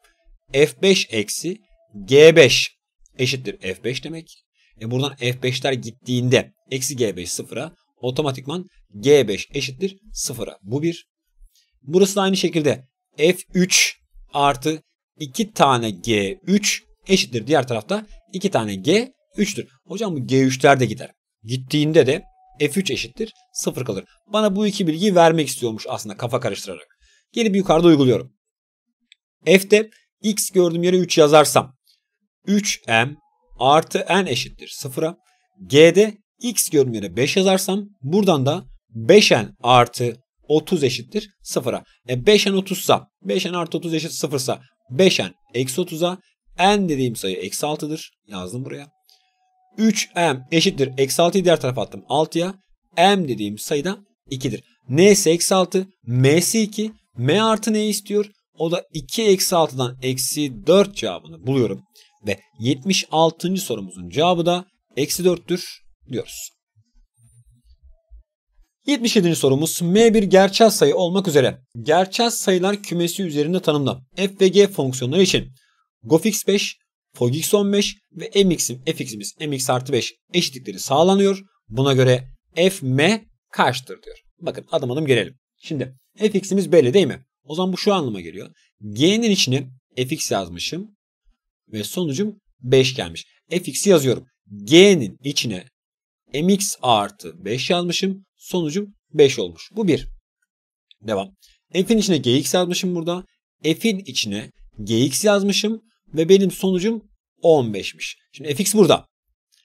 f beş eksi g beş eşittir f beş demek. E buradan f beşler gittiğinde eksi g beş sıfıra, otomatikman g beş eşittir sıfıra. Bu bir. Burası da aynı şekilde f üç artı iki tane g üç eşittir. Diğer tarafta iki tane g üçtür. Hocam bu g üçler de gider. Gittiğinde de f üç eşittir sıfır kalır. Bana bu iki bilgiyi vermek istiyormuş aslında kafa karıştırarak. Gelip yukarıda uyguluyorum. F'de x gördüğüm yere üç yazarsam üç m artı n eşittir sıfıra. G'de x gördüğüm yere beş yazarsam buradan da beş n artı otuz eşittir sıfıra. E beş n otuzsa, beş n artı otuz eşit sıfırsa beş n eksi otuza, n dediğim sayı eksi altıdır. Yazdım buraya. üç m eşittir eksi altıyı diğer tarafa attım altıya. M dediğim sayı da ikidir. N'si eksi altı, m'si iki. M artı neyi istiyor? O da iki eksi altıdan eksi dört cevabını buluyorum. Ve yetmiş altıncı sorumuzun cevabı da eksi dörttür diyoruz. yetmiş yedinci sorumuz m bir gerçel sayı olmak üzere gerçel sayılar kümesi üzerinde tanımlı f ve g fonksiyonları için gofx beş, fogx on beş ve mx'im fx'imiz mx artı beş eşitlikleri sağlanıyor. Buna göre fm kaçtır diyor. Bakın adım adım gelelim. Şimdi fx'imiz belli değil mi? O zaman bu şu anlama geliyor. G'nin içine fx yazmışım ve sonucum beş gelmiş. Fx'i yazıyorum. G'nin içine mx artı beş yazmışım. Sonucum beş olmuş. Bu bir. Devam. F'in içine gx yazmışım burada. F'in içine gx yazmışım ve benim sonucum on beşmiş. Şimdi fx burada.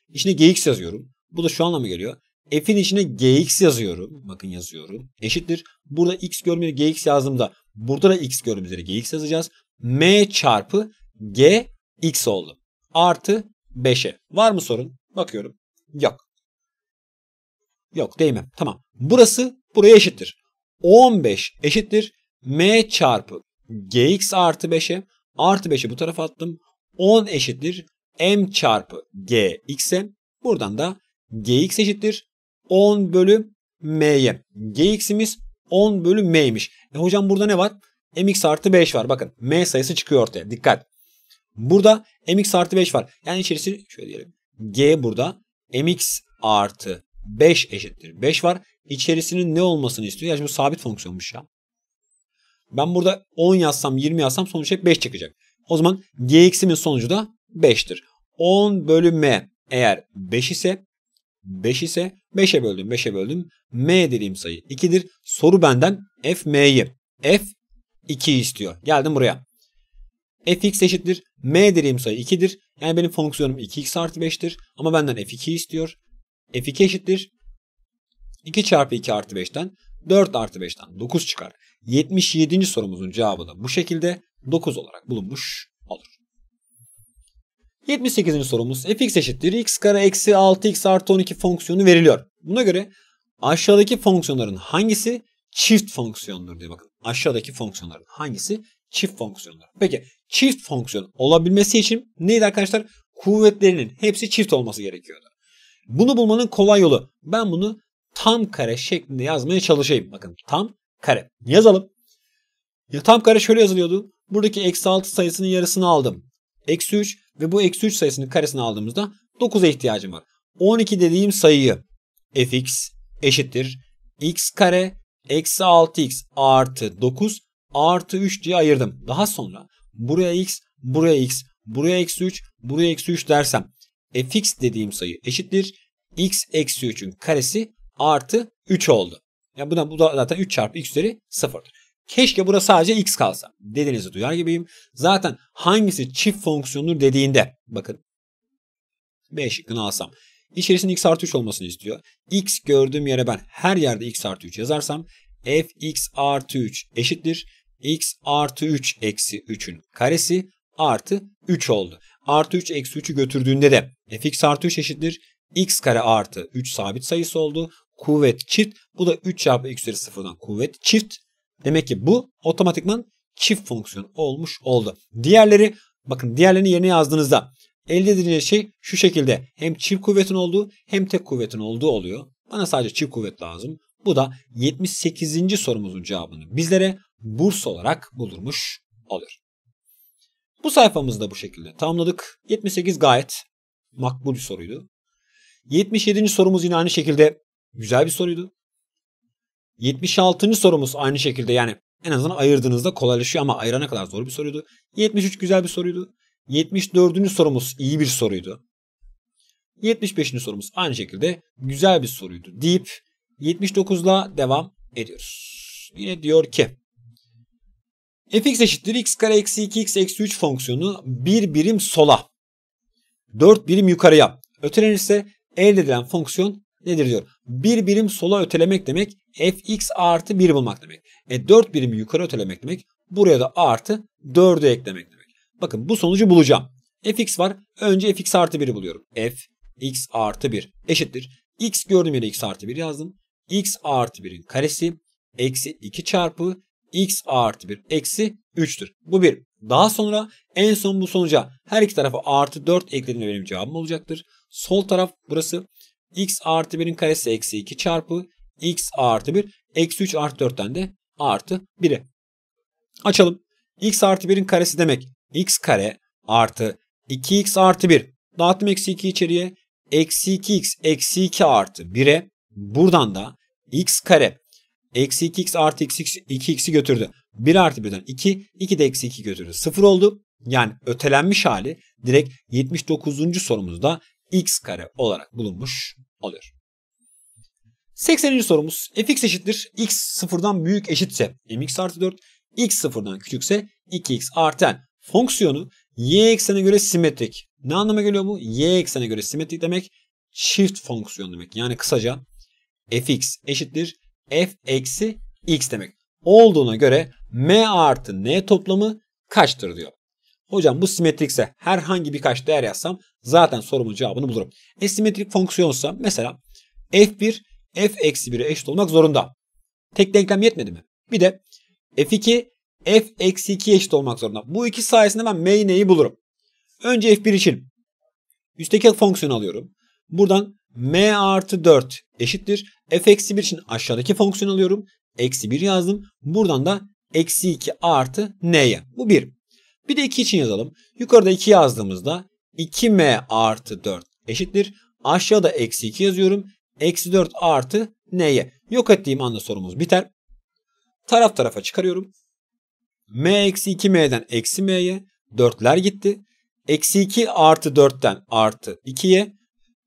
İçine gx yazıyorum. Bu da şu anlama geliyor. F'in içine gx yazıyorum. Bakın yazıyorum. Eşittir. Burada x görmeli gx yazdığımda burada da x görmeli gx yazacağız. M çarpı g x oldu. Artı beşe. Var mı sorun? Bakıyorum. Yok. Yok değil mi? Tamam. Burası buraya eşittir. on beş eşittir m çarpı gx artı beşe. Artı beşi bu tarafa attım. on eşittir m çarpı gx'e. Buradan da gx eşittir on bölü m'ye. Gx'imiz on bölü m'ymiş. E hocam burada ne var? mx artı beş var. Bakın m sayısı çıkıyor ortaya. Dikkat. Burada mx artı beş var. Yani içerisi şöyle diyelim. G burada mx artı beş eşittir beş var. İçerisinin ne olmasını istiyor? Yani bu sabit fonksiyonmuş ya. Ben burada on yazsam yirmi yazsam sonuç hep beş çıkacak. O zaman gx'imin sonucu da beştir. on bölü m eğer beş ise beş ise beşe böldüm beşe böldüm. M dediğim sayı ikidir. Soru benden fm'yi f iki'yi istiyor. Geldim buraya. Fx eşittir m dediğim sayı ikidir. Yani benim fonksiyonum iki x artı beştir. Ama benden f iki istiyor. f iki eşittir iki çarpı iki artı beşten dört artı beşten dokuz çıkar. yetmiş yedinci sorumuzun cevabı da bu şekilde dokuz olarak bulunmuş olur. yetmiş sekizinci sorumuz fx eşittir x kare eksi altı x artı on iki fonksiyonu veriliyor. Buna göre aşağıdaki fonksiyonların hangisi çift fonksiyondur diye bakın. Aşağıdaki fonksiyonların hangisi çift fonksiyonlar. Peki çift fonksiyon olabilmesi için neydi arkadaşlar? Kuvvetlerinin hepsi çift olması gerekiyordu. Bunu bulmanın kolay yolu. Ben bunu tam kare şeklinde yazmaya çalışayım. Bakın tam kare. Yazalım. Ya tam kare şöyle yazılıyordu. Buradaki eksi altı sayısının yarısını aldım. Eksi üç ve bu eksi üç sayısının karesini aldığımızda dokuza ihtiyacım var. on iki dediğim sayıyı fx eşittir x kare eksi altı x artı dokuz artı üç diye ayırdım. Daha sonra buraya x, buraya x, buraya eksi üç, buraya eksi üç dersem fx dediğim sayı eşittir x eksi üçün karesi artı üç oldu. Yani bu da, bu da zaten üç çarpı x üzeri sıfırdır. Keşke burası sadece x kalsa. Dediğinizi duyar gibiyim. Zaten hangisi çift fonksiyondur dediğinde bakın B şıkkını alsam içerisinde x artı üç olmasını istiyor. X gördüğüm yere ben her yerde x artı üç yazarsam fx artı üç eşittir x artı üç eksi üçün karesi artı üç oldu. Artı üç eksi üçü götürdüğünde de fx artı üç eşittir x kare artı üç sabit sayısı oldu. Kuvvet çift. Bu da üç çarpı x üzeri sıfırdan kuvvet çift. Demek ki bu otomatikman çift fonksiyon olmuş oldu. Diğerleri, bakın diğerlerini yerine yazdığınızda elde edileceği şey şu şekilde. Hem çift kuvvetin olduğu hem tek kuvvetin olduğu oluyor. Bana sadece çift kuvvet lazım. Bu da yetmiş sekizinci sorumuzun cevabını bizlere burs olarak bulurmuş oluyor. Bu sayfamızı da bu şekilde tamamladık. yetmiş sekiz gayet makbul bir soruydu. yetmiş yedinci sorumuz yine aynı şekilde güzel bir soruydu. yetmiş altıncı sorumuz aynı şekilde, yani en azından ayırdığınızda kolaylaşıyor ama ayırana kadar zor bir soruydu. yetmiş üç güzel bir soruydu. yetmiş dördüncü sorumuz iyi bir soruydu. yetmiş beşinci sorumuz aynı şekilde güzel bir soruydu deyip yetmiş dokuzla devam ediyoruz. Yine diyor ki fx eşittir x kare eksi iki x eksi üç fonksiyonu bir birim sola dört birim yukarıya ötelenirse elde edilen fonksiyon nedir diyor. bir birim sola ötelemek demek fx artı bir bulmak demek. E dört birimi yukarı ötelemek demek. Buraya da artı dördü eklemek demek. Bakın bu sonucu bulacağım. fx var. Önce fx artı biri buluyorum. fx artı bir eşittir. X gördüğüm yere x artı bir yazdım. X artı birin karesi eksi iki çarpı x artı bir eksi üçtür. Bu bir. Daha sonra en son bu sonuca her iki tarafa artı dört eklediğimde benim cevabım olacaktır. Sol taraf burası. X artı birin karesi eksi iki çarpı x artı bir eksi üç artı dörtten de artı bire. Açalım. X artı birin karesi demek x kare artı iki x artı bir. Dağıttım eksi iki içeriye. Eksi iki x eksi iki artı bire. Buradan da x kare eksi iki x artı iki x'i götürdü. bir artı birden iki. iki de eksi iki götürdü. sıfır oldu. Yani ötelenmiş hali direkt yetmiş dokuzuncu sorumuzda x kare olarak bulunmuş oluyor. sekseninci sorumuz fx eşittir x sıfırdan büyük eşitse mx artı dört, x sıfırdan küçükse iki x artı n fonksiyonu y eksene göre simetrik. Ne anlama geliyor bu? Y eksene göre simetrik demek çift fonksiyon demek. Yani kısaca fx eşittir f eksi x demek. Olduğuna göre m artı n toplamı kaçtır diyor. Hocam bu simetrikse herhangi birkaç değer yazsam zaten sorumun cevabını bulurum. E simetrik fonksiyonsa mesela f bir f eksi bire eşit olmak zorunda. Tek denklem yetmedi mi? Bir de f iki f eksi ikiye eşit olmak zorunda. Bu iki sayesinde ben m'yi neyi bulurum? Önce f bir için üstteki fonksiyonu alıyorum. Buradan m artı dört eşittir. F eksi bir için aşağıdaki fonksiyonu alıyorum. Eksi bir yazdım. Buradan da eksi iki artı n'ye. Bu bir. Bir de iki için yazalım. Yukarıda iki yazdığımızda iki m artı dört eşittir. Aşağıda eksi iki yazıyorum. Eksi dört artı n'ye. Yok ettiğim anda sorumuz biter. Taraf tarafa çıkarıyorum. M eksi iki m'den eksi m'ye. dörtler gitti. Eksi iki artı dörtten artı ikiye.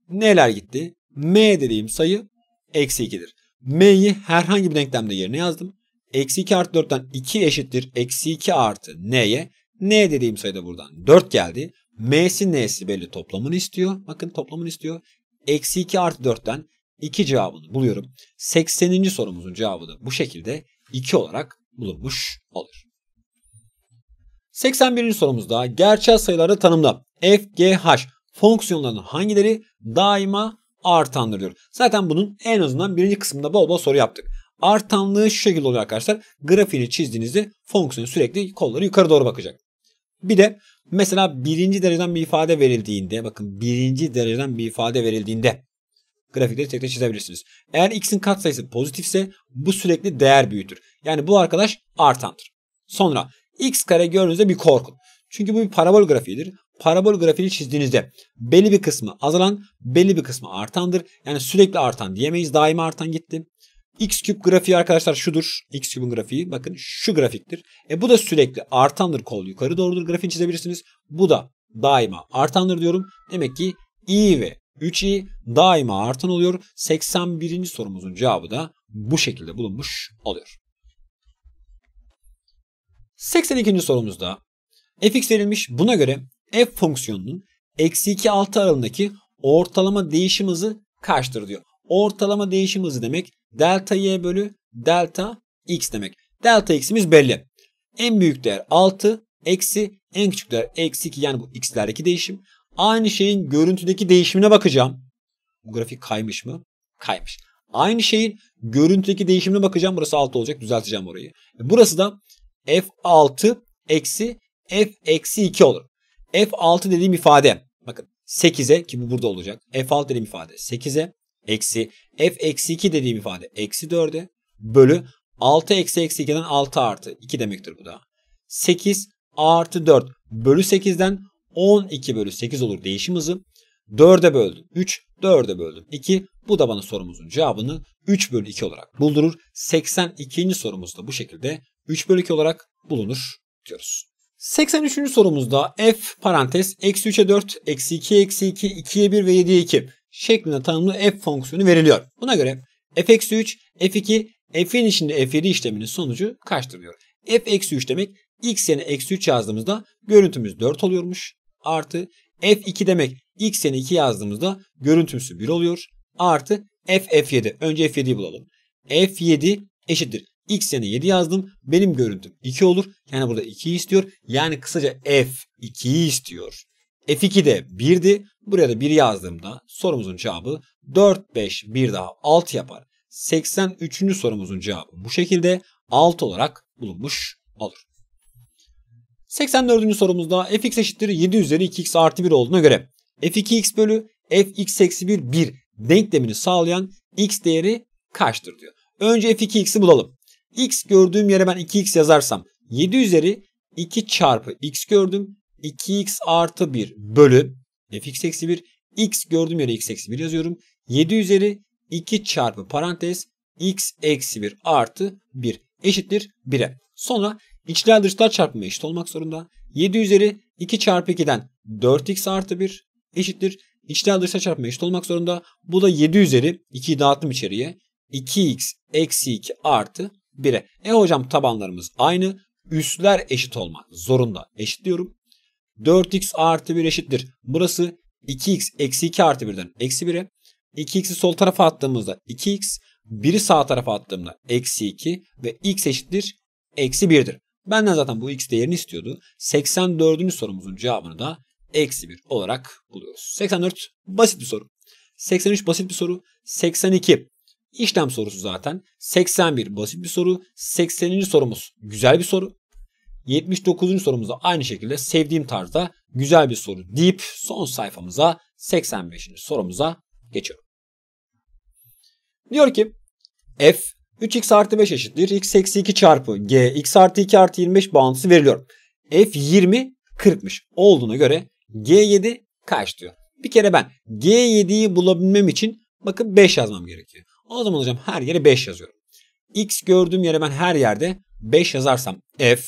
N'ler gitti. M dediğim sayı eksi ikidir. M'yi herhangi bir denklemde yerine yazdım. Eksi iki artı dörtten iki eşittir. Eksi iki artı n'ye. N dediğim sayıda buradan dört geldi. M'si n'si belli toplamını istiyor. Bakın toplamını istiyor. Eksi iki artı dörtten iki cevabını buluyorum. sekseninci sorumuzun cevabı da bu şekilde iki olarak bulunmuş olur. seksen birinci sorumuzda gerçel sayıları tanımla. F, G, H fonksiyonlarının hangileri daima artandır diyor. Zaten bunun en azından birinci kısmında bol bol soru yaptık. Artanlığı şu şekilde oluyor arkadaşlar. Grafiğini çizdiğinizde fonksiyon sürekli kolları yukarı doğru bakacak. Bir de mesela birinci dereceden bir ifade verildiğinde, bakın birinci dereceden bir ifade verildiğinde grafikleri tek tek çizebilirsiniz. Eğer x'in katsayısı pozitifse bu sürekli değer büyütür. Yani bu arkadaş artandır. Sonra x kare gördüğünüzde bir korkun. Çünkü bu bir parabol grafiğidir. Parabol grafiğini çizdiğinizde belli bir kısmı azalan, belli bir kısmı artandır. Yani sürekli artan diyemeyiz. Daima artan gitti. X küp grafiği arkadaşlar şudur. X küpün grafiği bakın şu grafiktir. E bu da sürekli artandır, kol yukarı doğrudur grafiğini çizebilirsiniz. Bu da daima artandır diyorum. Demek ki i ve üç i daima artan oluyor. seksen birinci sorumuzun cevabı da bu şekilde bulunmuş oluyor. seksen ikinci sorumuzda fx verilmiş, buna göre f fonksiyonunun eksi iki altı aralığındaki ortalama değişim hızı kaçtır diyor. Ortalama değişim hızı demek delta y bölü delta x demek. Delta x'imiz belli. En büyük değer altı eksi en küçük değer eksi iki, yani bu x'lerdeki değişim. Aynı şeyin görüntüdeki değişimine bakacağım. Bu grafik kaymış mı? Kaymış. Aynı şeyin görüntüdeki değişimine bakacağım. Burası altı olacak. Düzelteceğim orayı. Burası da f altı eksi f eksi iki olur. f altı dediğim ifade bakın sekize ki bu burada olacak. f altı dediğim ifade sekize eksi f eksi iki dediğim ifade eksi dörde bölü altı eksi eksi ikiden altı artı iki demektir bu da. sekiz artı dört bölü sekizden on iki bölü sekiz olur değişim hızı. dörde böldüm üç, dörde böldüm iki. Bu da bana sorumuzun cevabını üç bölü iki olarak buldurur. seksen ikinci sorumuz da bu şekilde üç bölü iki olarak bulunur diyoruz. seksen üçüncü sorumuzda f parantez eksi üçe dört, eksi ikiye eksi iki, ikiye bir ve yediye iki şeklinde tanımlı f fonksiyonu veriliyor. Buna göre f eksi üç, f iki, f'in içinde f yedi işleminin sonucu kaçtır diyor. F eksi üç demek x yerine eksi üç yazdığımızda görüntümüz dört oluyormuş. Artı f iki demek x yerine iki yazdığımızda görüntümüzü bir oluyor. Artı f f yedi. Önce f yediyi bulalım. f yedi eşittir. X yerine yedi yazdım. Benim görüntüm iki olur. Yani burada ikiyi istiyor. Yani kısaca f ikiyi istiyor. f iki de birdi. Buraya da bir yazdığımda sorumuzun cevabı dört, beş, bir daha altı yapar. seksen üçüncü sorumuzun cevabı bu şekilde altı olarak bulunmuş olur. seksen dördüncü sorumuzda fx eşittir yedi üzeri iki x artı bir olduğuna göre f iki x bölü fx eksi bir bir denklemini sağlayan x değeri kaçtır diyor. Önce f iki x'i bulalım. X gördüğüm yere ben iki x yazarsam yedi üzeri iki çarpı x gördüm. iki x artı bir bölü fx eksi bir. X gördüğüm yere x eksi bir yazıyorum. yedi üzeri iki çarpı parantez x eksi bir artı bir eşittir bire. Sonra içler dışlar çarpımı eşit olmak zorunda. yedi üzeri iki çarpı ikiden dört x artı bir eşittir. İçler dışlar çarpımı eşit olmak zorunda. Bu da yedi üzeri ikiyi dağıttım içeriye. iki x eksi iki artı bire. E hocam tabanlarımız aynı. Üstler eşit olmak zorunda. Eşitliyorum. dört x artı bir eşittir. Burası iki x eksi iki artı birden eksi bire. iki x'i sol tarafa attığımızda iki x. biri sağ tarafa attığımda eksi iki. Ve x eşittir eksi birdir. Benden zaten bu x değerini istiyordu. seksen dördüncü sorumuzun cevabını da eksi bir olarak buluyoruz. seksen dört basit bir soru. seksen üç basit bir soru. seksen iki İşlem sorusu zaten. seksen bir basit bir soru. sekseninci sorumuz güzel bir soru. yetmiş dokuzuncu sorumuz da aynı şekilde sevdiğim tarzda güzel bir soru deyip son sayfamıza seksen beşinci sorumuza geçiyorum. Diyor ki f üç x artı beş eşittir x eksi iki çarpı g x artı iki artı yirmi beş bağıntısı veriliyor. F yirmi kırkmış olduğuna göre g yedi kaç diyor. Bir kere ben g yediyi bulabilmem için bakın beş yazmam gerekiyor. O zaman hocam her yere beş yazıyorum. X gördüğüm yere ben her yerde beş yazarsam f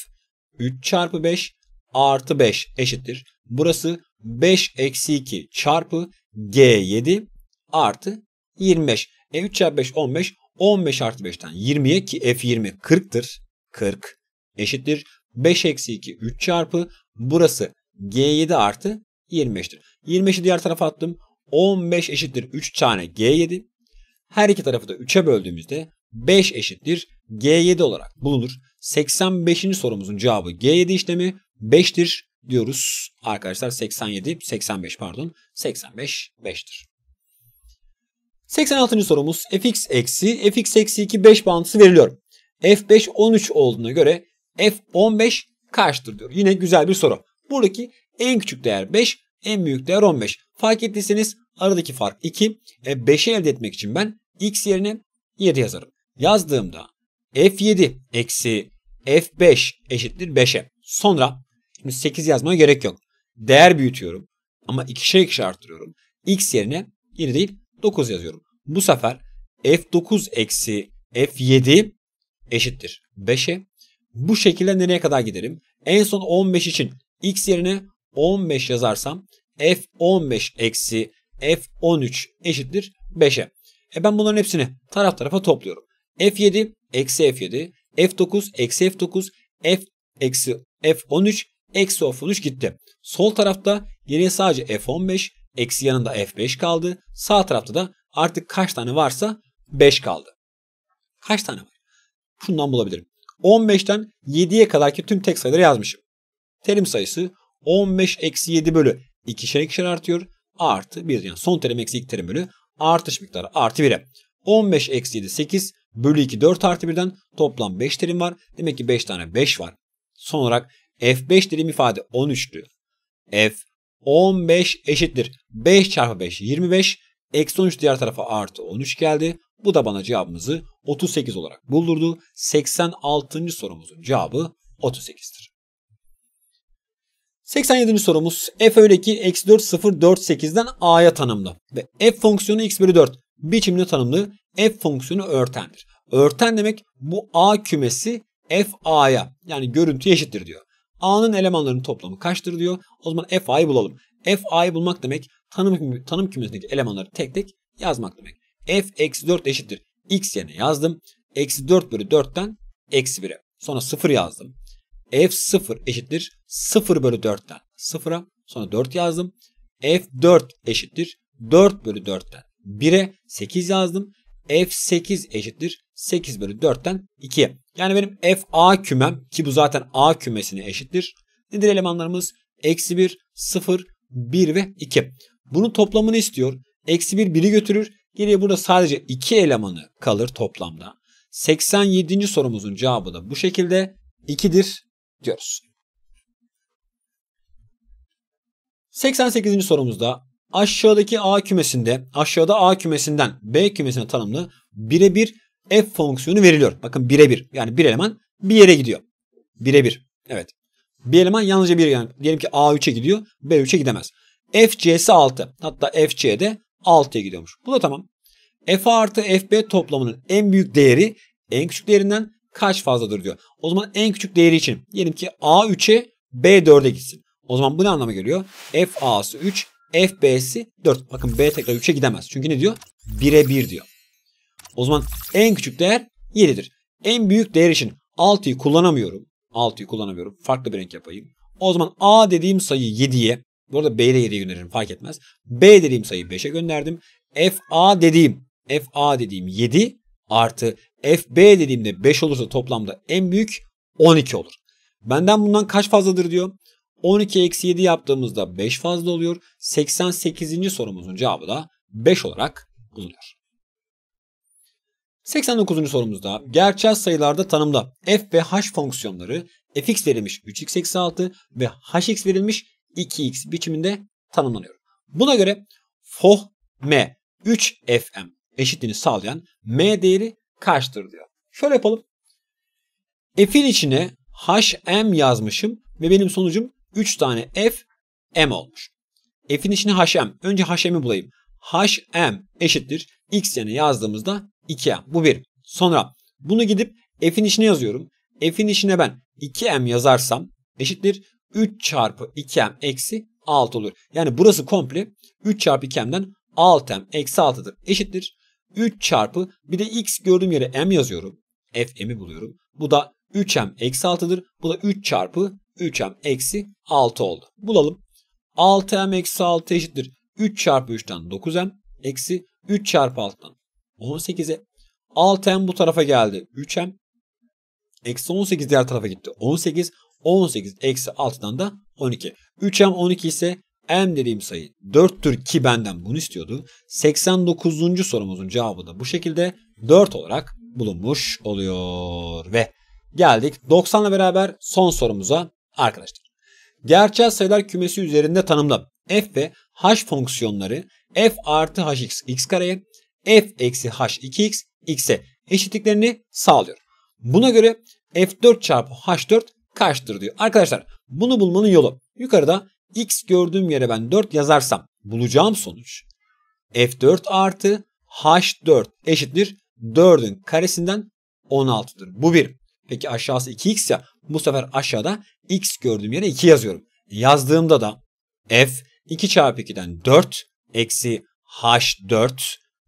üç çarpı beş artı beş eşittir. Burası beş eksi iki çarpı g yedi artı yirmi beş. E üç çarpı beş on beş. on beş artı beşten yirmiye ki f yirmi kırktır. kırk eşittir. beş eksi iki üç çarpı burası g yedi artı yirmi beştir. yirmi beşi diğer tarafa attım. on beş eşittir üç tane g yedi. Her iki tarafı da üçe böldüğümüzde beş eşittir g yedi olarak bulunur. seksen beşinci sorumuzun cevabı g yedi işlemi beştir diyoruz. Arkadaşlar seksen yedi, seksen beş pardon. seksen beş beştir. seksen altıncı sorumuz fx eksi fx eksi iki beş bağıntısı veriliyor. f beş on üç olduğuna göre f on beş kaçtır diyor. Yine güzel bir soru. Buradaki en küçük değer beş, en büyük değer on beş. Fark ettiyseniz aradaki fark iki. E beşi elde etmek için ben x yerine yedi yazarım. Yazdığımda f yedi eksi f beş eşittir beşe. Sonra şimdi sekiz yazmaya gerek yok. Değer büyütüyorum ama ikişer ikişer arttırıyorum. X yerine yedi değil dokuz yazıyorum. Bu sefer f dokuz eksi f yedi eşittir beşe. Bu şekilde nereye kadar giderim? En son on beş için x yerine on beş yazarsam f on beş eksi f on üç eşittir beşe. E ben bunların hepsini taraf tarafa topluyorum. f yedi eksi f yedi, f dokuz eksi f dokuz, f eksi f on üç eksi f on üç gitti. Sol tarafta geriye sadece f on beş eksi yanında f beş kaldı. Sağ tarafta da artık kaç tane varsa beş kaldı. Kaç tane var? Şundan bulabilirim. on beşten yediye kadarki tüm tek sayıları yazmışım. Terim sayısı on beş eksi yedi bölü ikişer ikişer artıyor. Artı bir yani son terim eksi ilk terim bölü artış miktarı artı bire. on beş eksi yedi sekiz bölü iki dört artı birden toplam beş terim var. Demek ki beş tane beş var. Son olarak f beş dilim ifade on üçtü. F on beş eşittir beş çarpı beş yirmi beş eksi on üç diğer tarafa artı on üç geldi. Bu da bana cevabımızı otuz sekiz olarak buldurdu. seksen altıncı sorumuzun cevabı otuz sekiz'tir. seksen yedinci sorumuz f öyle ki eksi dört sıfır dört sekiz'den a'ya tanımlı ve f fonksiyonu x bölü dört biçimde tanımlı f fonksiyonu örtendir. Örten demek bu a kümesi f a'ya yani görüntüye eşittir diyor. A'nın elemanlarının toplamı kaçtır diyor. O zaman f a'yı bulalım. F a'yı bulmak demek tanım, tanım kümesindeki elemanları tek tek yazmak demek. F eksi dört eşittir x yerine yazdım. Eksi dört bölü dört'ten eksi bir'e. Sonra sıfır yazdım. F sıfır eşittir sıfır bölü dört'ten sıfır'a. Sonra dört yazdım. F dört eşittir dört bölü dört'ten bir'e. sekiz yazdım. F sekiz eşittir sekiz bölü dört'ten iki'ye. Yani benim f a kümem ki bu zaten a kümesine eşittir. Nedir elemanlarımız? Eksi bir, sıfır, bir ve iki. Bunun toplamını istiyor. Eksi bir bir'i götürür. Geriye burada sadece iki elemanı kalır toplamda. seksen yedinci sorumuzun cevabı da bu şekilde iki'dir diyoruz. seksen sekizinci sorumuzda aşağıdaki a kümesinde aşağıda a kümesinden b kümesine tanımlı birebir f fonksiyonu veriliyor. Bakın birebir yani bir eleman bir yere gidiyor. Birebir. Evet. Bir eleman yalnızca bir yani diyelim ki a üç'e gidiyor, b üç'e gidemez. F C'si altı. Hatta F C'de altı'ya gidiyormuş. Bu da tamam. F A artı F B toplamının en büyük değeri en küçük değerinden kaç fazladır diyor. O zaman en küçük değeri için diyelim ki A üç'e B dört'e gitsin. O zaman bu ne anlama geliyor? F A'sı üç, F B'si dört. Bakın B tekrar üç'e gidemez. Çünkü ne diyor? bir'e bir diyor. O zaman en küçük değer yedi'dir. En büyük değer için altı'yı kullanamıyorum. altı'yı kullanamıyorum. Farklı bir renk yapayım. O zaman A dediğim sayı yedi'ye. Bu arada B'yi de yedi'ye gönderirim. Fark etmez. B dediğim sayı beş'e gönderdim. F A dediğim. F A dediğim yedi artı F B dediğimde beş olursa toplamda en büyük on iki olur. Benden bundan kaç fazladır diyor. on iki eksi yedi yaptığımızda beş fazla oluyor. seksen sekizinci sorumuzun cevabı da beş olarak bulunuyor. seksen dokuzuncu sorumuzda gerçel sayılarda tanımda f ve h fonksiyonları fx verilmiş üç x eksi altı ve hx verilmiş iki x biçiminde tanımlanıyor. Buna göre F O M üç F M eşitliğini sağlayan m değeri kaçtır diyor. Şöyle yapalım. F'in içine H M yazmışım ve benim sonucum üç tane F M olmuş. F'in içine H M. Önce H M'i bulayım. H M eşittir x yerine yazdığımızda iki M. Bu bir. Sonra bunu gidip F'in içine yazıyorum. F'in içine ben iki M yazarsam eşittir üç çarpı iki M eksi altı olur. Yani burası komple üç çarpı iki M'den altı M eksi altı'dır. Eşittir üç çarpı bir de x gördüğüm yere M yazıyorum. F M'i buluyorum. Bu da üç M eksi altı'dır. Bu da üç çarpı üç M eksi altı oldu. Bulalım. altı M eksi altı eşittir üç çarpı üç'ten dokuz M eksi üç çarpı altı'dan on sekiz'e. altı M bu tarafa geldi üç M. Eksi on sekiz diğer tarafa gitti on sekiz. on sekiz eksi altı'dan da on iki. üç M on iki ise M dediğim sayı dört'tür ki benden bunu istiyordu. seksen dokuzuncu sorumuzun cevabı da bu şekilde dört olarak bulunmuş oluyor. Ve geldik doksan'la beraber son sorumuza arkadaşlar. Gerçel sayılar kümesi üzerinde tanımlı f ve h fonksiyonları f artı hx x kareye f eksi h iki x x'e eşitliklerini sağlıyor. Buna göre f dört çarpı h dört kaçtır diyor. Arkadaşlar bunu bulmanın yolu yukarıda x gördüğüm yere ben dört yazarsam bulacağım sonuç f dört artı h dört eşittir dört'ün karesinden on altı'dır. Bu bir. Peki aşağısı iki x ya bu sefer aşağıda x gördüğüm yere iki yazıyorum. Yazdığımda da f iki çarpı iki'den dört eksi h dört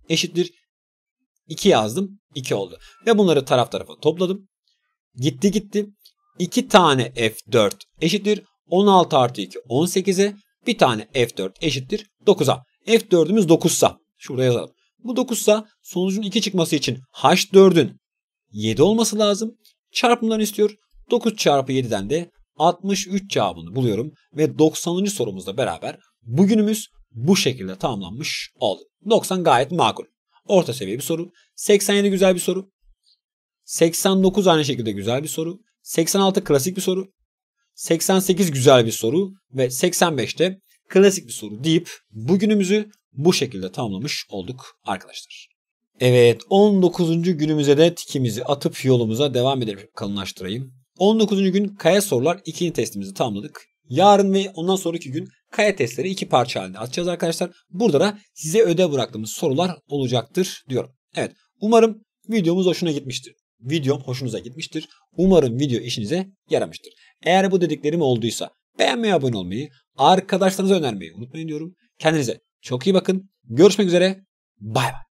eşittir iki yazdım iki oldu. Ve bunları taraf tarafa topladım. Gitti gitti. iki tane f dört eşittir on altı artı iki on sekiz'e bir tane f dört eşittir dokuz'a. f dört'ümüz dokuz'sa şurada yazalım. Bu dokuz'sa sonucun iki çıkması için h dört'ün yedi olması lazım. Çarpımlarını istiyor. dokuz çarpı yedi'den de altmış üç cevabını buluyorum. Ve doksanıncı sorumuzla beraber bugünümüz bu şekilde tamamlanmış oldu. doksan gayet makul. Orta seviye bir soru. seksen yedi güzel bir soru. seksen dokuz aynı şekilde güzel bir soru. seksen altı klasik bir soru. seksen sekiz güzel bir soru. Ve seksen beşte klasik bir soru deyip bugünümüzü bu şekilde tamamlamış olduk arkadaşlar. Evet, on dokuzuncu günümüze de tikimizi atıp yolumuza devam edelim. Kalınlaştırayım. on dokuzuncu gün kaya sorular ikinci testimizi tamamladık. Yarın ve ondan sonraki gün kaya testleri iki parça halinde atacağız arkadaşlar. Burada da size ödev bıraktığımız sorular olacaktır diyorum. Evet, umarım videomuz hoşuna gitmiştir. Videom hoşunuza gitmiştir. Umarım video işinize yaramıştır. Eğer bu dediklerim olduysa beğenmeyi, abone olmayı, arkadaşlarınıza önermeyi unutmayın diyorum. Kendinize çok iyi bakın. Görüşmek üzere. Bay bay.